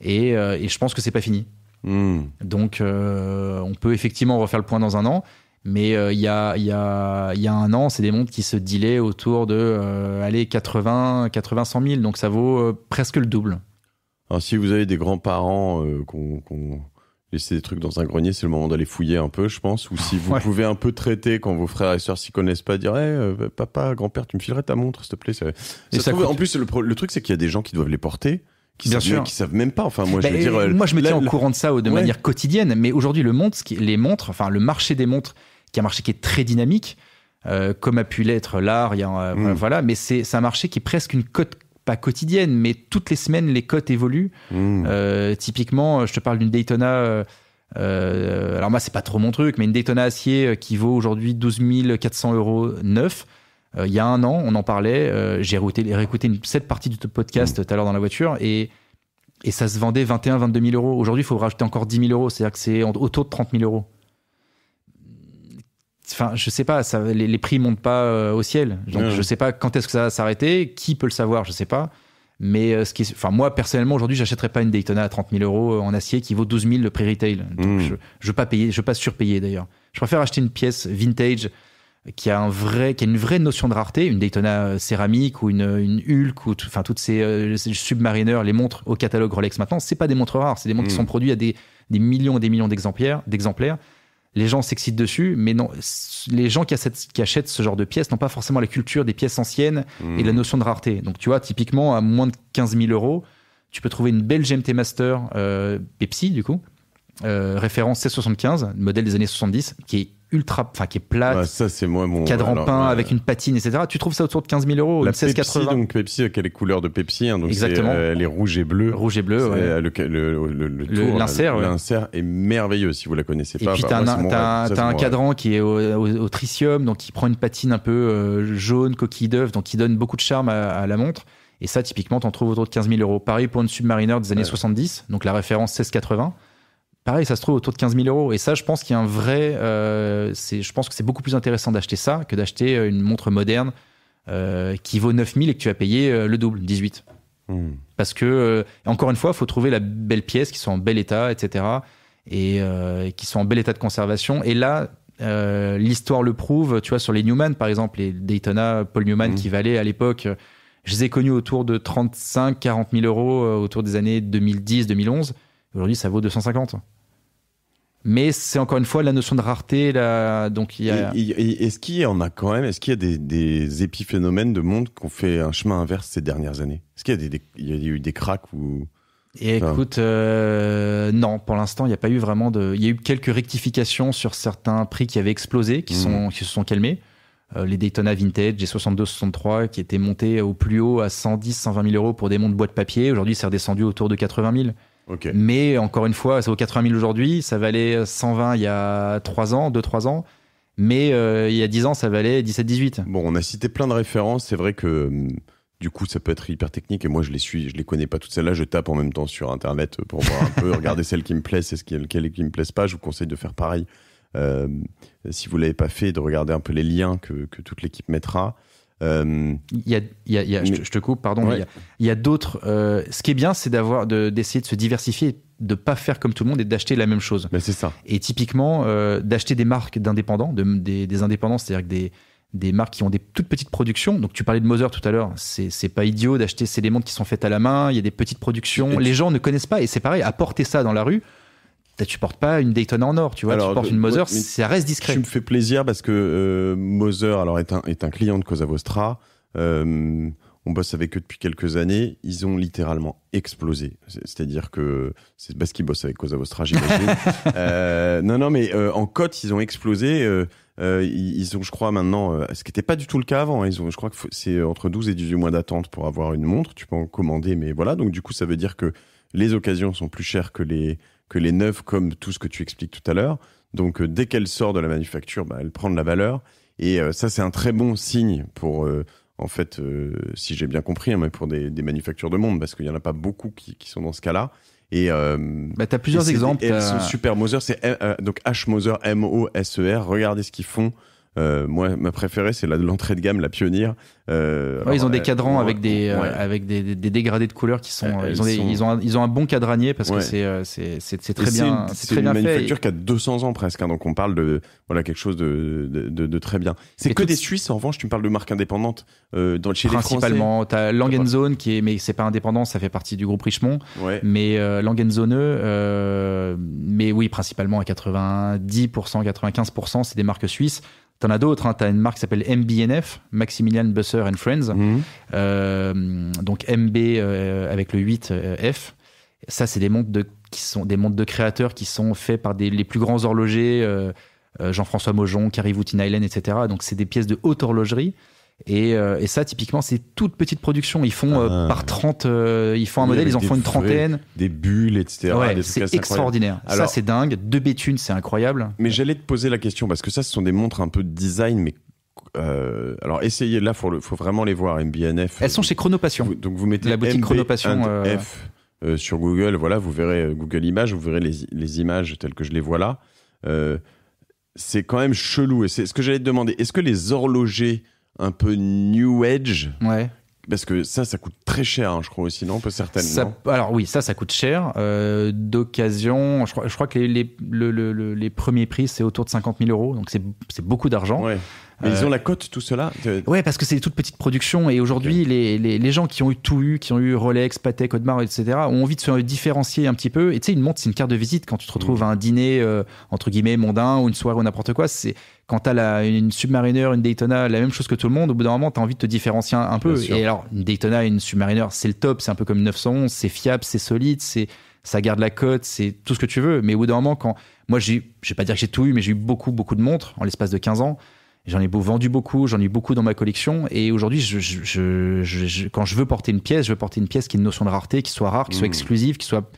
Et, euh, et je pense que c'est pas fini. Mmh. Donc euh, on peut effectivement refaire le point dans un an. Mais il euh, y, a, y, a, y a un an, c'est des montres qui se dealaient autour de euh, allez, quatre-vingts, quatre-vingts, cent mille. Donc ça vaut euh, presque le double. Alors si vous avez des grands-parents euh, qu'on... qu'on... laisser des trucs dans un grenier, c'est le moment d'aller fouiller un peu, je pense. Ou si vous ouais. pouvez un peu traiter quand vos frères et sœurs s'y connaissent pas, dire hey, euh, papa, grand-père, tu me filerais ta montre, s'il te plaît. Ça, ça ça trouve... En plus, le, le truc, c'est qu'il y a des gens qui doivent les porter, qui Bien savent, sûr. Qui savent même pas. Enfin, moi, bah, je veux dire, moi, je me tiens au courant de ça de ouais. manière quotidienne. Mais aujourd'hui, le monde, les montres, enfin, le marché des montres, qui est un marché qui est très dynamique, euh, comme a pu l'être l'art, il y a, euh, mmh. voilà. Mais c'est, c'est un marché qui est presque une cote. Pas quotidienne, mais toutes les semaines, les cotes évoluent. Mmh. Euh, typiquement, je te parle d'une Daytona. Euh, alors moi, c'est pas trop mon truc, mais une Daytona acier qui vaut aujourd'hui douze mille quatre cents euros neuf. Euh, il y a un an, on en parlait. Euh, j'ai réécouté, réécouté une, cette partie du podcast tout à l'heure dans la voiture et, et ça se vendait vingt et un, vingt-deux mille euros. Aujourd'hui, il faut rajouter encore dix mille euros. C'est-à-dire que c'est autour de trente mille euros. Enfin, je sais pas, ça, les, les prix montent pas euh, au ciel. Donc, ouais. je sais pas quand est-ce que ça va s'arrêter. Qui peut le savoir, je sais pas. Mais euh, ce qui, enfin, moi personnellement aujourd'hui, j'achèterais pas une Daytona à trente mille euros en acier qui vaut douze mille le prix retail. Donc, mmh. je, je veux pas payer, je veux pas surpayer d'ailleurs. Je préfère acheter une pièce vintage qui a un vrai, qui a une vraie notion de rareté, une Daytona céramique ou une, une Hulk ou, tout, enfin, toutes ces, euh, ces Submariner, les montres au catalogue Rolex maintenant, c'est pas des montres rares, c'est des montres mmh. qui sont produites à des, des millions et des millions d'exemplaires, d'exemplaires. les gens s'excitent dessus, mais non, les gens qui achètent, qui achètent ce genre de pièces n'ont pas forcément la culture des pièces anciennes mmh. et la notion de rareté. Donc tu vois, typiquement, à moins de quinze mille euros, tu peux trouver une belle G M T Master euh, Pepsi, du coup, euh, référence C soixante-quinze, modèle des années soixante-dix, qui est ultra, enfin qui est plate, ouais, ça, c'est moi, mon... cadran Alors, peint euh... avec une patine, et cetera. Tu trouves ça autour de quinze mille euros. La Pepsi, donc Pepsi, quelle est couleur de Pepsi hein, donc exactement. Euh, elle est rouge et bleue. Rouge et bleue, ouais. Le, le, le, le tour, l'insert, l'insert ouais. est merveilleux si vous la connaissez pas. Et puis bah, t'as moi, un, t'as, t'as un cadran rêve. qui est au, au, au tritium, donc qui prend une patine un peu euh, jaune, coquille d'œuf, donc qui donne beaucoup de charme à, à la montre. Et ça, typiquement, t'en trouves autour de quinze mille euros. Pareil pour une Submariner des années ouais. soixante-dix, donc la référence seize quatre-vingts. Pareil, ça se trouve autour de quinze mille euros. Et ça, je pense qu'il y a un vrai... Euh, c'est, je pense que c'est beaucoup plus intéressant d'acheter ça que d'acheter une montre moderne euh, qui vaut neuf mille et que tu vas payer le double, dix-huit. Mmh. Parce que, euh, encore une fois, il faut trouver la belle pièce qui soit en bel état, et cetera. Et euh, qui soit en bel état de conservation. Et là, euh, l'histoire le prouve. Tu vois, sur les Newman, par exemple, les Daytona, Paul Newman, mmh. qui valaient à l'époque... Je les ai connus autour de trente-cinq à quarante mille euros euh, autour des années deux mille dix deux mille onze. Aujourd'hui, ça vaut deux cent cinquante. Mais c'est encore une fois la notion de rareté. Là, donc il y a... et, et, est-ce qu'il y en a quand même, est-ce qu'il y a des, des épiphénomènes de montres qui ont fait un chemin inverse ces dernières années? Est-ce qu'il y a, des, des, il y a eu des cracks ou... Et enfin... Écoute, euh, non, pour l'instant, il n'y a pas eu vraiment de... Il y a eu quelques rectifications sur certains prix qui avaient explosé, qui, mmh. sont, qui se sont calmés. Euh, les Daytona Vintage, J soixante-deux soixante-trois, qui étaient montés au plus haut à cent dix à cent vingt mille euros pour des montres boîte papier. Aujourd'hui, c'est redescendu autour de quatre-vingt mille. Okay. Mais encore une fois, ça vaut quatre-vingt mille aujourd'hui, ça valait cent vingt il y a trois ans, deux trois ans, mais euh, il y a dix ans, ça valait dix-sept dix-huit. Bon, on a cité plein de références, c'est vrai que du coup, ça peut être hyper technique et moi, je les suis, je les connais pas toutes celles-là, je tape en même temps sur Internet pour voir un peu, regarder celles qui me plaisent et celles qui me plaisent pas, je vous conseille de faire pareil. Euh, si vous l'avez pas fait, de regarder un peu les liens que, que toute l'équipe mettra. Euh... Il y a, il y a, il y a, mais... je te coupe, pardon. Ouais. Il y a, il y a d'autres. Euh, ce qui est bien, c'est d'avoir, de, d'essayer de se diversifier, de pas faire comme tout le monde et d'acheter la même chose. Ben c'est ça. Et typiquement, euh, d'acheter des marques d'indépendants, de, des, des indépendants, c'est-à-dire que des, des marques qui ont des toutes petites productions. Donc tu parlais de Moser tout à l'heure. C'est, c'est pas idiot d'acheter. C'est des montres qui sont faites à la main. Il y a des petites productions. Et Les tu... gens ne connaissent pas et c'est pareil. Apporter ça dans la rue. Tu portes pas une Daytona en or, tu vois. Alors, tu portes une Moser, ça reste discret. Tu me fais plaisir parce que euh, Moser, alors est un est un client de CosaVostra. Euh, on bosse avec eux depuis quelques années. Ils ont littéralement explosé. C'est, c'est-à-dire que c'est parce qu'ils bossent avec CosaVostra, j'imagine. euh, non, non, mais euh, en cote, ils ont explosé. Euh, euh, ils ont, je crois, maintenant, euh, ce qui n'était pas du tout le cas avant. Hein, ils ont, je crois que faut, c'est entre douze et dix-huit mois d'attente pour avoir une montre. Tu peux en commander, mais voilà. Donc du coup, ça veut dire que les occasions sont plus chères que les que les neufs, comme tout ce que tu expliques tout à l'heure. Donc, euh, dès qu'elle sort de la manufacture, bah, elle prend de la valeur. Et euh, ça, c'est un très bon signe pour, euh, en fait, euh, si j'ai bien compris, hein, mais pour des, des manufactures de montres, parce qu'il n'y en a pas beaucoup qui, qui sont dans ce cas-là. Et euh, bah, tu as plusieurs exemples. Elles sont super Moser, c'est euh, donc H Moser, M O S E R. Regardez ce qu'ils font. Euh, moi, ma préférée, c'est la de l'entrée de gamme, la pionnière. Euh, ouais, alors, ils ont des euh, cadrans euh, avec des euh, ouais. avec des, des, des dégradés de couleurs qui sont. Euh, ils, ils, ont des, sont... ils ont un, ils ont un bon cadranier parce ouais. que c'est c'est c'est, c'est très et bien. C'est, c'est, c'est très une bien manufacture fait. Qui a deux cents ans presque, hein, donc on parle de voilà quelque chose de de, de, de très bien. C'est mais que des Suisses en revanche. Tu me parles de marques indépendantes euh, dans chez les Français. Principalement, t'as Langensohn qui est mais c'est pas indépendant, ça fait partie du groupe Richemont. Ouais. Mais euh, Langensohn, euh, mais oui, principalement à quatre-vingt-dix pour cent, quatre-vingt-quinze pour cent, c'est des marques suisses. T'en as d'autres, hein. T'as une marque qui s'appelle M B and F, Maximilian Busser and Friends, mmh. euh, donc M B euh, avec le huit F. Euh, ça, c'est des montres de, qui sont des montres de créateurs qui sont faits par des, les plus grands horlogers, euh, euh, Jean-François Maujon, Carrie Wootton-Hylen, et cetera. Donc, c'est des pièces de haute horlogerie. Et, euh, et ça, typiquement, c'est toute petite production. Ils font euh, ah, par trente, euh, ils font un modèle, ils en font une trentaine. Des bulles, et cetera. Ouais, des c'est extraordinaire. Alors, ça, c'est dingue. De Béthune, c'est incroyable. Mais j'allais te poser la question, parce que ça, ce sont des montres un peu de design, mais euh, alors essayez, là, il faut, faut vraiment les voir, M B and F. Elles sont chez Chronopassion. Vous, donc vous mettez la boutique Chronopassion euh... euh, sur Google, voilà, vous verrez euh, Google Images, vous verrez les, les images telles que je les vois là. Euh, c'est quand même chelou. Et c'est ce que j'allais te demander. Est-ce que les horlogers un peu new age, ouais. parce que ça, ça coûte très cher, hein, je crois aussi, non, pas certainement. Ça, alors oui, ça, ça coûte cher. Euh, d'occasion, je crois, je crois que les, les, le, le, les premiers prix, c'est autour de cinquante mille euros, donc c'est, c'est beaucoup d'argent. Ouais. Mais euh... ils ont la cote, tout cela de... Ouais, parce que c'est des toutes petites productions. Et aujourd'hui, okay. les, les, les gens qui ont eu tout eu, qui ont eu Rolex, Patek, Audemars, et cetera, ont envie de se différencier un petit peu. Et tu sais, une montre, c'est une carte de visite. Quand tu te retrouves mmh. à un dîner, euh, entre guillemets, mondain, ou une soirée, ou n'importe quoi, c'est... Quand tu as une Submariner, une Daytona, la même chose que tout le monde, au bout d'un moment, tu as envie de te différencier un peu. Et alors, une Daytona et une Submariner, c'est le top, c'est un peu comme une neuf cent onze, c'est fiable, c'est solide, c'est, ça garde la cote, c'est tout ce que tu veux. Mais au bout d'un moment, quand moi, j'ai, je vais pas dire que j'ai tout eu, mais j'ai eu beaucoup, beaucoup de montres en l'espace de quinze ans. J'en ai beau, vendu beaucoup, j'en ai eu beaucoup dans ma collection. Et aujourd'hui, je, je, je, je, quand je veux porter une pièce, je veux porter une pièce qui ait une notion de rareté, qui soit rare, qui mmh. soit exclusive, qui soit,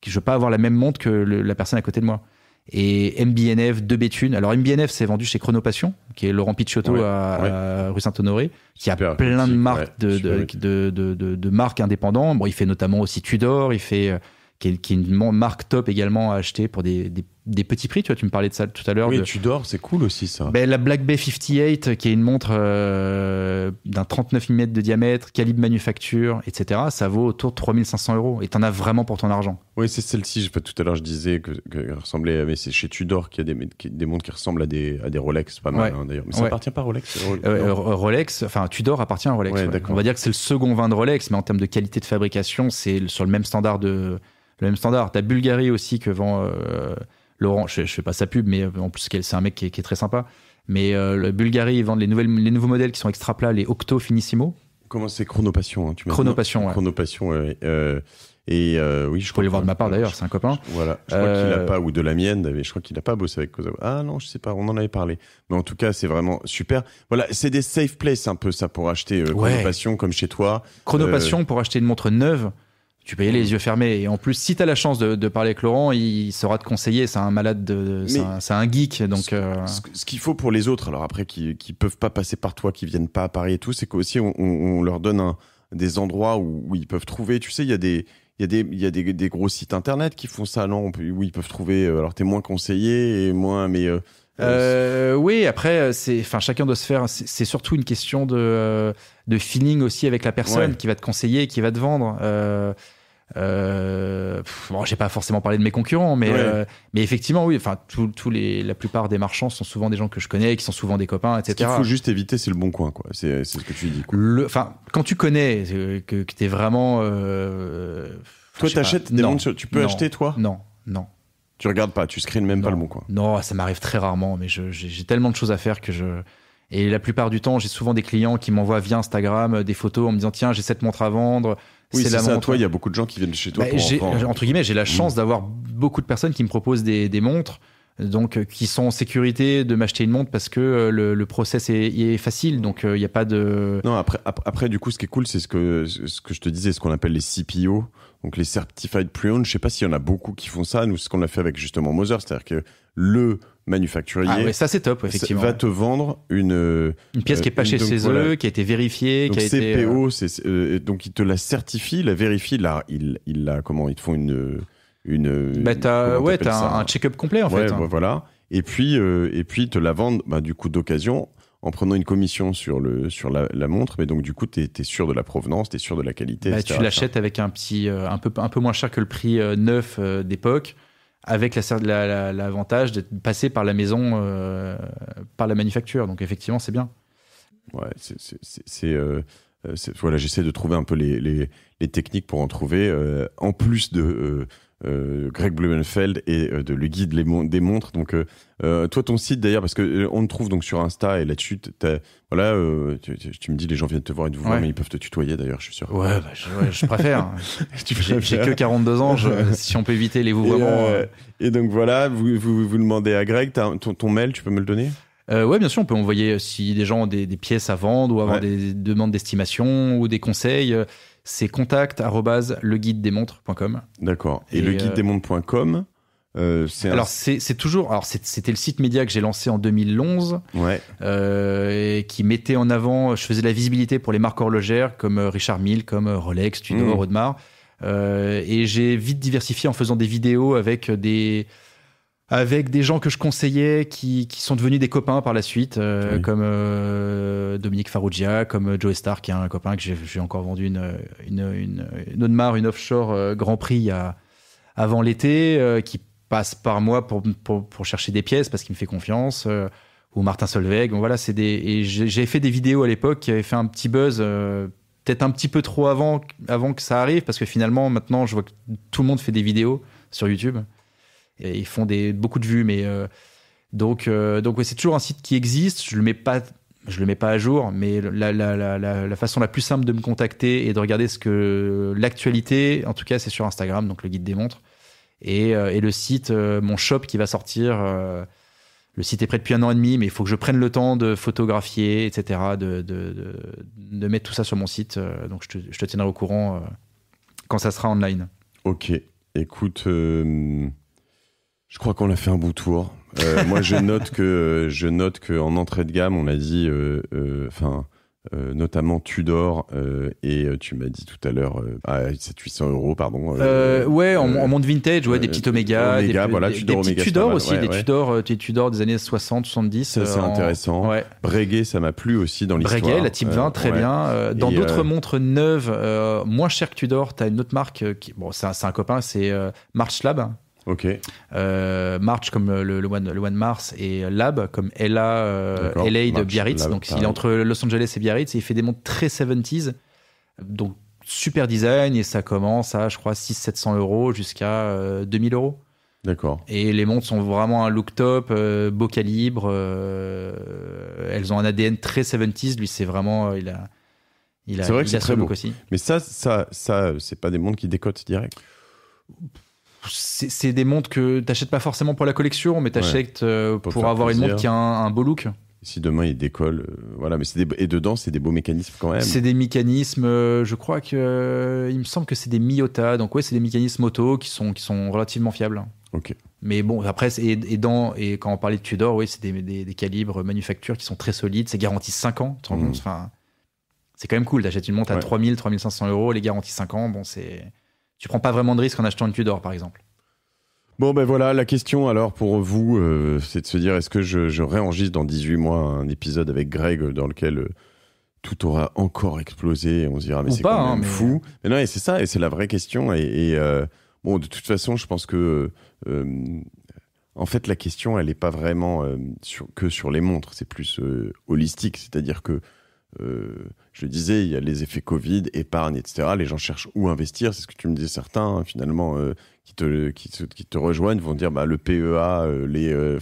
qui, je veux pas avoir la même montre que le, la personne à côté de moi. Et M B and F de Béthune. Alors, M B and F, c'est vendu chez Chronopassion, qui est Laurent Picciotto ouais, à, ouais. à rue Saint-Honoré, qui a super plein de marques, ouais, de, de, de, de, de, de marques indépendantes. Bon, il fait notamment aussi Tudor, il fait, qui est, qui est une marque top également à acheter pour des, des, des petits prix. Tu vois, tu me parlais de ça tout à l'heure. Oui, de... Tudor, c'est cool aussi, ça. Ben, la Black Bay cinquante-huit, qui est une montre euh, d'un trente-neuf millimètres de diamètre, calibre manufacture, et cetera, ça vaut autour de trois mille cinq cents euros. Et t'en as vraiment pour ton argent. Oui, c'est celle-ci. Je, tout à l'heure, je disais que, que ressemblait, mais c'est chez Tudor qu'il y a des, qui, des montres qui ressemblent à des, à des Rolex, pas mal ouais. hein, d'ailleurs. Mais ça n'appartient ouais. pas à Rolex. Rolex, euh, Rolex, enfin Tudor appartient à Rolex. Ouais, ouais. On va dire que c'est le second vin de Rolex, mais en termes de qualité de fabrication, c'est sur le même standard de, le même standard. T'as Bulgari aussi que vend euh, Laurent. Je, je fais pas sa pub, mais en plus c'est un mec qui est, qui est très sympa. Mais euh, le Bulgari, ils vendent les nouvelles, les nouveaux modèles qui sont extra plats, les Octo Finissimo. Comment c'est Chronopassion hein, tu Chronopassion, ouais. Chronopassion. Euh, euh, Et euh, oui, je peux les voir de ma part d'ailleurs, c'est un copain. Voilà, je crois euh... qu'il n'a pas, ou de la mienne, je crois qu'il n'a pas bossé avec CosaVostra. Ah non, je sais pas, on en avait parlé. Mais en tout cas, c'est vraiment super. Voilà, c'est des safe places un peu ça pour acheter euh, ouais. Chronopassion comme chez toi. Chronopassion euh... pour acheter une montre neuve, tu peux y aller les yeux fermés. Et en plus, si tu as la chance de, de parler avec Laurent, il saura te conseiller. C'est un malade, de, c'est, un, c'est un geek. Donc, ce, euh... ce, ce qu'il faut pour les autres, alors après, qui ne peuvent pas passer par toi, qui ne viennent pas à Paris et tout, c'est qu'aussi on, on, on leur donne un, des endroits où, où ils peuvent trouver. Tu sais, il y a des. Il y a, des, il y a des, des gros sites internet qui font ça, non? Oui, ils peuvent trouver. Alors, t'es moins conseillé et moins, mais. Euh, euh, oui, après, c'est, enfin, chacun doit se faire. C'est, c'est surtout une question de, de feeling aussi avec la personne ouais. qui va te conseiller, qui va te vendre. Euh, euh, pff, bon, j'ai pas forcément parlé de mes concurrents, mais, ouais. euh, mais effectivement, oui. Enfin, tous les, la plupart des marchands sont souvent des gens que je connais, qui sont souvent des copains, et cetera. Ce qu'il faut juste éviter, c'est le bon coin, quoi. C'est, c'est ce que tu dis. Enfin, quand tu connais, que, que t'es vraiment. Euh, Toi, t'achètes des montres, tu peux non, acheter, toi? Non, non. Tu regardes pas, tu screens même non, pas le bon coin. Non, ça m'arrive très rarement, mais je, j'ai, j'ai tellement de choses à faire que je. Et la plupart du temps, j'ai souvent des clients qui m'envoient via Instagram des photos en me disant tiens, j'ai cette montre à vendre. Oui, c'est, c'est la ça. Montre. Toi, il y a beaucoup de gens qui viennent chez toi. Bah, pour j'ai, en entre guillemets, j'ai la chance mmh. d'avoir beaucoup de personnes qui me proposent des, des montres, donc qui sont en sécurité de m'acheter une montre parce que le, le process est, est facile, donc il n'y a pas de. Non, après, après, du coup, ce qui est cool, c'est ce que, ce que je te disais, ce qu'on appelle les C P O. Donc les Certified Pre-Owned, je sais pas s'il y en a beaucoup qui font ça. Nous, ce qu'on a fait avec justement Moser, c'est-à-dire que le manufacturier ah ouais, ça c'est top, effectivement. Va te vendre une une pièce euh, qui est pas chez donc, chez voilà. eux, qui a été vérifiée, donc qui a C P O, été C P O, c'est euh, donc ils te la certifient, la vérifient, là il il la comment ils te font une une. Bah t'as ouais t'as un, un check-up complet en ouais, fait. Ouais voilà. Et puis euh, et puis ils te la vendent bah du coup d'occasion. En prenant une commission sur, le, sur la, la montre, mais donc du coup, tu es sûr de la provenance, tu es sûr de la qualité. Bah, et cetera, tu l'achètes ça. Avec un petit, euh, un, peu, un peu moins cher que le prix euh, neuf euh, d'époque, avec la, la, la, l'avantage d'être passé par la maison, euh, par la manufacture. Donc effectivement, c'est bien. Ouais, c'est. c'est, c'est, c'est euh... C'est, voilà, j'essaie de trouver un peu les, les, les techniques pour en trouver euh, en plus de euh, euh, Greg Blumenfeld et euh, de Le Guide des Montres. Donc euh, toi ton site d'ailleurs, parce qu'on euh, te trouve donc sur Insta et là-dessus voilà, euh, tu, tu me dis les gens viennent te voir et te voir ouais. mais ils peuvent te tutoyer d'ailleurs, je suis sûr. Ouais, bah, je, ouais je préfère j'ai, préfères. J'ai que quarante-deux ans, je, si on peut éviter les vouvoiements et, euh, euh... et donc voilà, vous, vous, vous demandez à Greg ton, ton mail, tu peux me le donner? Euh, oui, bien sûr, on peut envoyer si des gens ont des, des pièces à vendre ou avoir ouais. des demandes d'estimation ou des conseils. C'est contact arobase le guide des montres point com. D'accord. Et, et le guide des montres point com, euh, c'est alors un... c'est, c'est toujours. Alors c'est, c'était le site média que j'ai lancé en deux mille onze, ouais. euh, et qui mettait en avant. Je faisais de la visibilité pour les marques horlogères comme Richard Mille, comme Rolex, Tudor, mmh. Audemars. Euh, et j'ai vite diversifié en faisant des vidéos avec des. Avec des gens que je conseillais qui, qui sont devenus des copains par la suite, euh, oui. comme euh, Dominique Farrugia, comme Joe Star, qui est un copain que j'ai, j'ai encore vendu une, une, une, une Audemars, une offshore euh, Grand Prix à, avant l'été, euh, qui passe par moi pour, pour, pour chercher des pièces parce qu'il me fait confiance. Euh, ou Martin Solveig. Bon, voilà, c'est des... Et j'ai fait des vidéos à l'époque qui avaient fait un petit buzz, euh, peut-être un petit peu trop avant, avant que ça arrive, parce que finalement, maintenant, je vois que tout le monde fait des vidéos sur YouTube. Et ils font des, beaucoup de vues, mais... Euh, donc, euh, donc ouais, c'est toujours un site qui existe. Je le mets pas... Je le mets pas à jour, mais la, la, la, la façon la plus simple de me contacter et de regarder ce que l'actualité, en tout cas, c'est sur Instagram, donc le guide des montres. Et, euh, et le site, euh, mon shop qui va sortir, euh, le site est prêt depuis un an et demi, mais il faut que je prenne le temps de photographier, et cetera, de, de, de, de mettre tout ça sur mon site. Donc je te, je te tiendrai au courant euh, quand ça sera online. Ok, écoute, euh, je crois qu'on a fait un bout de tour. euh, moi, je note que je note que en entrée de gamme, on a dit, euh, euh, euh, notamment Tudor, euh, et tu m'as dit tout à l'heure, euh, ah, sept cents huit cents euros, pardon. Euh, euh, ouais, en, euh, en montre vintage, ouais, euh, des petites Omega, Omega des, voilà, des, Tudor, des Omega, petits Tudor aussi, ouais, des ouais. Tudor, des Tudor des années soixante, soixante-dix. Ça, c'est euh, intéressant. En... Ouais. Breguet, ça m'a plu aussi dans l'histoire. Breguet, la Type vingt, euh, très ouais. bien. Euh, dans et d'autres euh... montres neuves, euh, moins chères que Tudor, t'as une autre marque qui, bon, c'est un, c'est un copain, c'est euh, March Lab. Ok. Euh, March comme le, le, one, le one Mars et Lab comme L A, euh, L A de Biarritz. Lab, donc pareil. Il est entre Los Angeles et Biarritz et il fait des montres très soixante-dix. Donc super design et ça commence à, je crois, six cents sept cents euros jusqu'à euh, deux mille euros. D'accord. Et les montres sont vraiment un look top, euh, beau calibre. Euh, elles ont un A D N très soixante-dix. Lui, c'est vraiment. Euh, il a, il a, c'est vrai il que c'est très beau aussi. Mais ça, ça, ça, c'est pas des montres qui décotent direct. C'est, c'est des montres que t'achètes pas forcément pour la collection, mais t'achètes ouais, euh, pour, pour avoir plaisir. Une montre qui a un, un beau look. Si demain il décolle, euh, voilà. Mais c'est des, et dedans, c'est des beaux mécanismes quand même. C'est des mécanismes, euh, je crois que euh, il me semble que c'est des Miyota. Donc ouais, c'est des mécanismes auto qui sont qui sont relativement fiables. Ok. Mais bon, après et, et dans et quand on parlait de Tudor, oui, c'est des, des, des calibres manufacture qui sont très solides. C'est garanti cinq ans. Mmh. Enfin, c'est quand même cool. T'achètes une montre à ouais. trois mille, trois mille cinq cents euros, les garanties cinq ans. Bon, c'est tu prends pas vraiment de risque en achetant une Tudor, par exemple. Bon, ben voilà, la question alors pour vous, euh, c'est de se dire, est-ce que je, je réenregistre dans dix-huit mois un épisode avec Greg dans lequel euh, tout aura encore explosé et on se dira, mais ou c'est pas, quand même hein, fou. Mais... mais non, et c'est ça, et c'est la vraie question. Et, et euh, bon, de toute façon, je pense que... Euh, en fait, la question, elle n'est pas vraiment euh, sur, que sur les montres, c'est plus euh, holistique, c'est-à-dire que Euh, je le disais, il y a les effets Covid, épargne, et cetera. Les gens cherchent où investir. C'est ce que tu me disais. Certains, finalement, euh, qui, te, qui, qui te rejoignent vont dire bah, le P E A, euh, les, euh,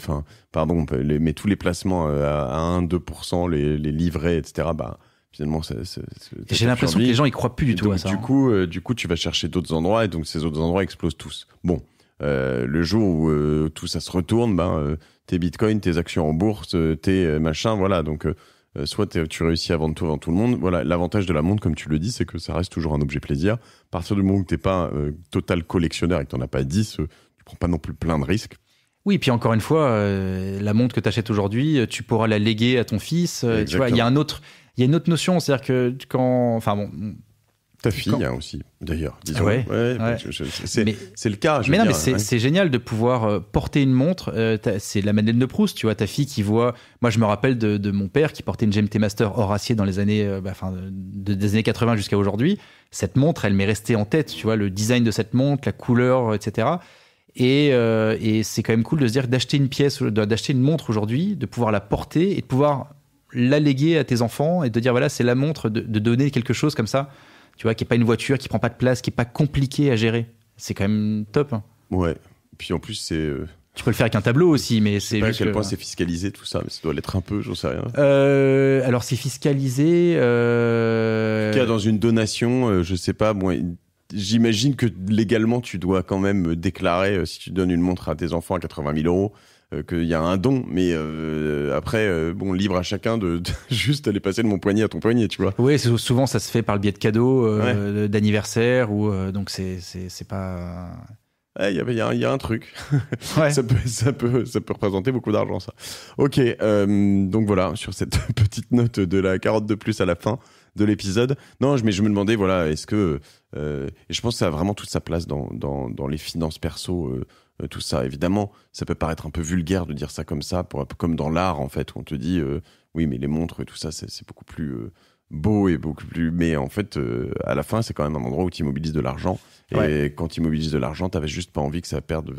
pardon, les, mais tous les placements euh, à un à deux pour cent, les, les livrets, et cetera. Bah, finalement, c'est, c'est, c'est, c'est j'ai l'impression que les gens n'y croient plus du tout donc, à ça. Du coup, euh, du coup, tu vas chercher d'autres endroits et donc ces autres endroits explosent tous. Bon, euh, le jour où euh, tout ça se retourne, bah, euh, tes bitcoins, tes actions en bourse, tes euh, machins, voilà. Donc, euh, soit tu réussis à vendre tout avant tout le monde. Voilà, l'avantage de la montre, comme tu le dis, c'est que ça reste toujours un objet plaisir. À partir du moment où tu n'es pas euh, total collectionneur et que tu n'en as pas dix, euh, tu prends pas non plus plein de risques. Oui, puis encore une fois, euh, la montre que tu achètes aujourd'hui, tu pourras la léguer à ton fils. Euh, tu vois, il y a un autre, il y a une autre notion, c'est-à-dire que quand, enfin bon, ta fille quand... hein, aussi, d'ailleurs. Disons. Ouais, ouais, ouais. Je, je, c'est, mais, c'est le cas. Je mais veux non, dire, mais c'est, hein. c'est génial de pouvoir porter une montre. Euh, c'est la Madeleine de Proust, tu vois, ta fille qui voit. Moi, je me rappelle de, de mon père qui portait une G M T Master hors acier dans les années, bah, fin, de, des années quatre-vingts jusqu'à aujourd'hui. Cette montre, elle m'est restée en tête, tu vois, le design de cette montre, la couleur, et cetera. Et, euh, et c'est quand même cool de se dire d'acheter une pièce, d'acheter une montre aujourd'hui, de pouvoir la porter et de pouvoir la léguer à tes enfants et de dire voilà, c'est la montre, de, de donner quelque chose comme ça. Tu vois, qui n'est pas une voiture, qui ne prend pas de place, qui n'est pas compliqué à gérer. C'est quand même top. Hein. Ouais. Et puis en plus, c'est... Euh... Tu peux le faire avec un tableau aussi, mais c'est... Je sais pas juste à quel que... point c'est fiscalisé tout ça, mais ça doit l'être un peu, j'en sais rien. Euh, alors c'est fiscalisé... Euh... En tout cas, dans une donation, euh, je ne sais pas, bon, j'imagine que légalement, tu dois quand même déclarer, euh, si tu donnes une montre à tes enfants à quatre-vingt mille euros, euh, qu'il y a un don, mais euh, après, euh, bon, libre à chacun de, de juste aller passer de mon poignet à ton poignet, tu vois. Oui, souvent ça se fait par le biais de cadeaux, euh, ouais. d'anniversaire, ou euh, donc c'est, c'est, c'est pas. Il ouais, y, y, y a un truc. Ouais. ça, peut, ça, peut, ça peut représenter beaucoup d'argent, ça. Ok, euh, donc voilà, sur cette petite note de la carotte de plus à la fin de l'épisode. Non, mais je me demandais, voilà, est-ce que. Euh, et je pense que ça a vraiment toute sa place dans, dans, dans les finances perso. Euh, tout ça, évidemment, ça peut paraître un peu vulgaire de dire ça comme ça, pour, comme dans l'art en fait, où on te dit euh, oui mais les montres et tout ça c'est, c'est beaucoup plus euh, beau et beaucoup plus... Mais en fait, euh, à la fin, c'est quand même un endroit où tu immobilises de l'argent. Et ouais. quand tu immobilises de l'argent, tu n'avais juste pas envie que ça perde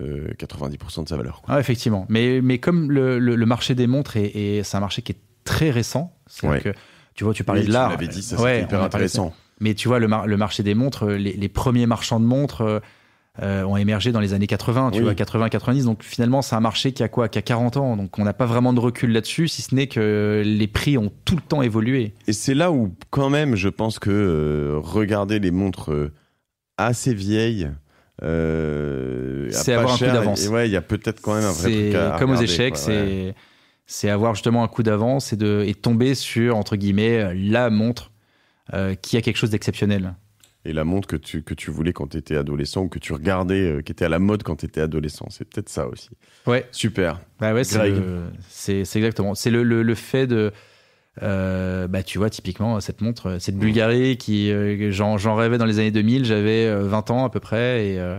euh, quatre-vingt-dix pour cent de sa valeur. Ah, effectivement. Mais, mais comme le, le, le marché des montres, est, et c'est un marché qui est très récent, c'est-à-dire ouais. que tu vois, tu parlais oui, de l'art. Tu l'avais dit, ça ouais, c'était hyper intéressant. Mais tu vois, le, mar le marché des montres, les, les premiers marchands de montres euh, ont émergé dans les années quatre-vingts, tu oui. vois, quatre-vingts quatre-vingt-dix. Donc finalement, c'est un marché qui a quoi, qui a quarante ans. Donc on n'a pas vraiment de recul là-dessus, si ce n'est que les prix ont tout le temps évolué. Et c'est là où, quand même, je pense que euh, regarder les montres euh, assez vieilles, euh, c'est avoir cher, un coup d'avance. Ouais, il y a peut-être quand même un vrai truc à comme regarder, aux échecs, c'est. Ouais. C'est avoir justement un coup d'avance et de et tomber sur, entre guillemets, la montre euh, qui a quelque chose d'exceptionnel. Et la montre que tu, que tu voulais quand tu étais adolescent ou que tu regardais, euh, qui était à la mode quand tu étais adolescent. C'est peut-être ça aussi. Ouais. Super. Bah ouais, c'est exactement. C'est le, le, le fait de... Euh, bah, tu vois, typiquement, cette montre, cette Bulgari, qui euh, j'en rêvais dans les années deux mille, j'avais vingt ans à peu près. Et, euh,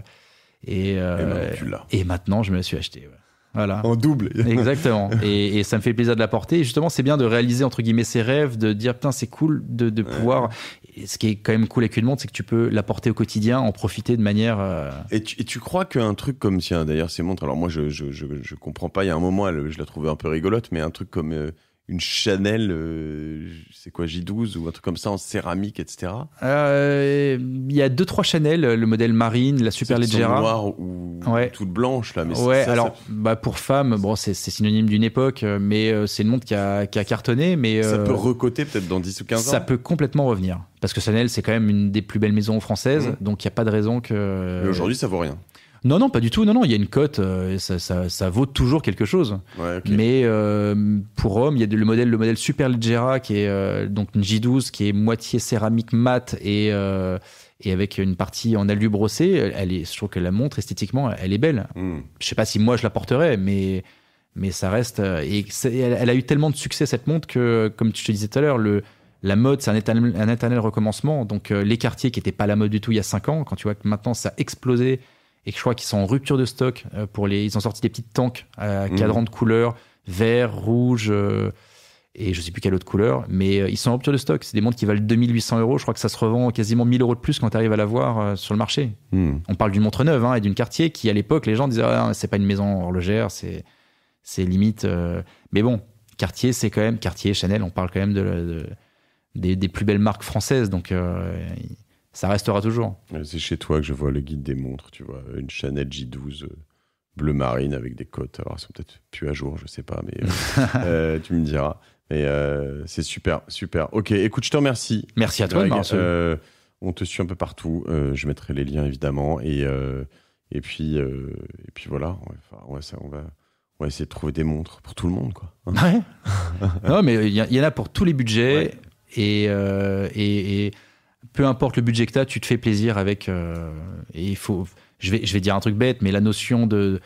et, euh, et, maintenant, et maintenant, je me la suis achetée. Ouais. Voilà. En double. Exactement. Et, et ça me fait plaisir de la porter. Et justement, c'est bien de réaliser, entre guillemets, ses rêves, de dire, putain, c'est cool de, de ouais. pouvoir. Et ce qui est quand même cool avec une montre, c'est que tu peux la porter au quotidien, en profiter de manière. Euh... Et, tu, et tu crois qu'un truc comme, tiens, d'ailleurs, ces montres, alors moi, je, je, je, je comprends pas, il y a un moment, elle, je la trouvais un peu rigolote, mais un truc comme euh, une Chanel, euh, c'est quoi, J douze, ou un truc comme ça, en céramique, et cetera. Euh, il y a deux, trois Chanel, le modèle Marine, la Superleggera. Noire ou. Ouais. Toute blanche là, mais ouais, ça, alors ça... Bah, pour femme, bon, c'est synonyme d'une époque, mais euh, c'est une montre qui a, qui a cartonné, mais euh, ça peut recoter peut-être dans dix ou quinze ans. Ça peut complètement revenir parce que Chanel, c'est quand même une des plus belles maisons françaises, mmh. donc il n'y a pas de raison que. Mais aujourd'hui, ça vaut rien. Non, non, pas du tout. Non, non, il y a une cote, euh, ça, ça, ça vaut toujours quelque chose. Ouais, okay. Mais euh, pour homme, il y a le modèle, le modèle Superleggera qui est euh, donc une J douze qui est moitié céramique mat et euh, et avec une partie en alu brossée, elle est, je trouve que la montre esthétiquement, elle est belle. Mmh. Je sais pas si moi je la porterais, mais mais ça reste. Et elle, elle a eu tellement de succès cette montre que, comme tu te disais tout à l'heure, le la mode c'est un éternel, un éternel recommencement. Donc euh, les Cartier qui n'étaient pas la mode du tout il y a cinq ans, quand tu vois que maintenant ça a explosé et que je crois qu'ils sont en rupture de stock euh, pour les, ils ont sorti des petites tanks à mmh. cadran de couleurs vert, rouge. Euh, et je sais plus quelle autre couleur, mais ils sont en rupture de stock. C'est des montres qui valent deux mille huit cents euros. Je crois que ça se revend quasiment mille euros de plus quand tu arrives à la voir sur le marché. Mmh. On parle d'une montre neuve hein, et d'une Cartier qui, à l'époque, les gens disaient ah, « c'est pas une maison horlogère, c'est limite... Euh... » Mais bon, Cartier, c'est quand même... Cartier, Chanel, on parle quand même de, de, des, des plus belles marques françaises, donc euh, ça restera toujours. C'est chez toi que je vois le guide des montres, tu vois. Une Chanel J douze... bleu marine avec des côtes, alors elles sont peut-être plus à jour, je sais pas, mais euh, euh, tu me diras. Mais euh, c'est super, super. Ok, écoute, je te remercie. Merci à toi, Marcel. Euh, on te suit un peu partout. Euh, je mettrai les liens évidemment, et euh, et puis euh, et puis voilà. On va, ça, on va on va essayer de trouver des montres pour tout le monde, quoi. Ouais. Non, mais il y, y en a pour tous les budgets ouais. et, euh, et et peu importe le budget que t'as, tu te fais plaisir avec. Euh, et il faut. Je vais, je vais dire un truc bête, mais la notion de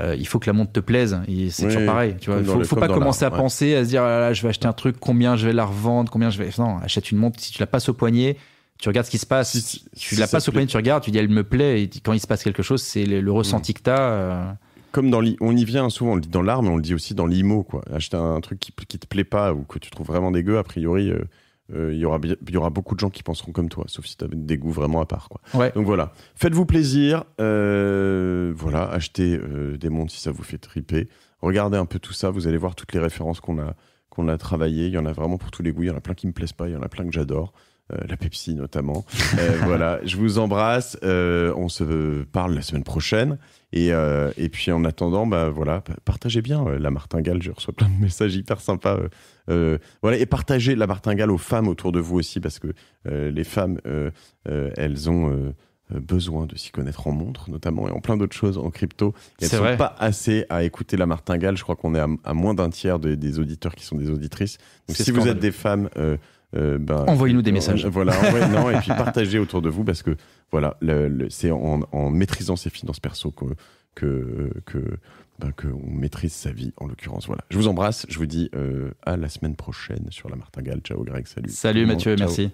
euh, il faut que la montre te plaise, c'est oui, toujours pareil. Tu vois, il faut, faut pas commencer à ouais. penser, à se dire ah là, je vais acheter un truc, combien je vais la revendre, combien je vais. Non, achète une montre, si tu la passes au poignet, tu regardes ce qui se passe. Si, si, tu si la passes au poignet, tu regardes, tu dis elle me plaît, et quand il se passe quelque chose, c'est le, le ressenti mmh. que tu as. Euh... Comme dans l on y vient souvent, on le dit dans l'art, mais on le dit aussi dans l'I M O, quoi. Acheter un truc qui, qui te plaît pas ou que tu trouves vraiment dégueu, a priori. Euh... il euh, y aura il y aura beaucoup de gens qui penseront comme toi, sauf si tu as des goûts vraiment à part, quoi. Ouais. Donc voilà, faites-vous plaisir, euh, voilà, achetez euh, des montres si ça vous fait triper, regardez un peu tout ça, vous allez voir toutes les références qu'on a qu'on a travaillées, il y en a vraiment pour tous les goûts, il y en a plein qui me plaisent pas, il y en a plein que j'adore, euh, la Pepsi notamment. euh, voilà, je vous embrasse, euh, on se parle la semaine prochaine. Et, euh, et puis en attendant, bah, voilà, partagez bien euh, la Martingale, je reçois plein de messages hyper sympas. Euh, euh, voilà, et partagez la Martingale aux femmes autour de vous aussi, parce que euh, les femmes, euh, euh, elles ont euh, besoin de s'y connaître en montres, notamment, et en plein d'autres choses, en crypto. Elles ne sont pas assez à écouter la Martingale, je crois qu'on est à, à moins d'un tiers de, des auditeurs qui sont des auditrices. Donc si scandaleux. Vous êtes des femmes... Euh, Euh, ben, envoyez-nous des messages. Euh, voilà, envoyez, non, et puis partagez autour de vous, parce que voilà, le, le, c'est en, en maîtrisant ses finances perso que que, que, ben, que on maîtrise sa vie, en l'occurrence. Voilà. Je vous embrasse, je vous dis euh, à la semaine prochaine sur la Martingale. Ciao Greg, salut. Salut Mathieu, ciao. Merci.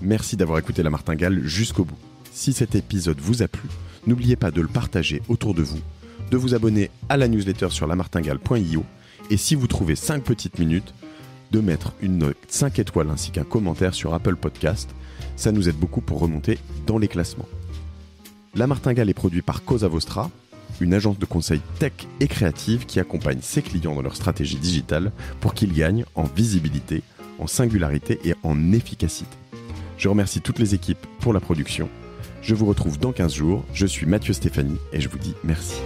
Merci d'avoir écouté la Martingale jusqu'au bout. Si cet épisode vous a plu, n'oubliez pas de le partager autour de vous, de vous abonner à la newsletter sur la martingale point i o et si vous trouvez cinq petites minutes, de mettre une note cinq étoiles ainsi qu'un commentaire sur Apple Podcast. Ça nous aide beaucoup pour remonter dans les classements. La Martingale est produite par CosaVostra, une agence de conseil tech et créative qui accompagne ses clients dans leur stratégie digitale pour qu'ils gagnent en visibilité, en singularité et en efficacité. Je remercie toutes les équipes pour la production. Je vous retrouve dans quinze jours. Je suis Mathieu Stéphanie et je vous dis merci.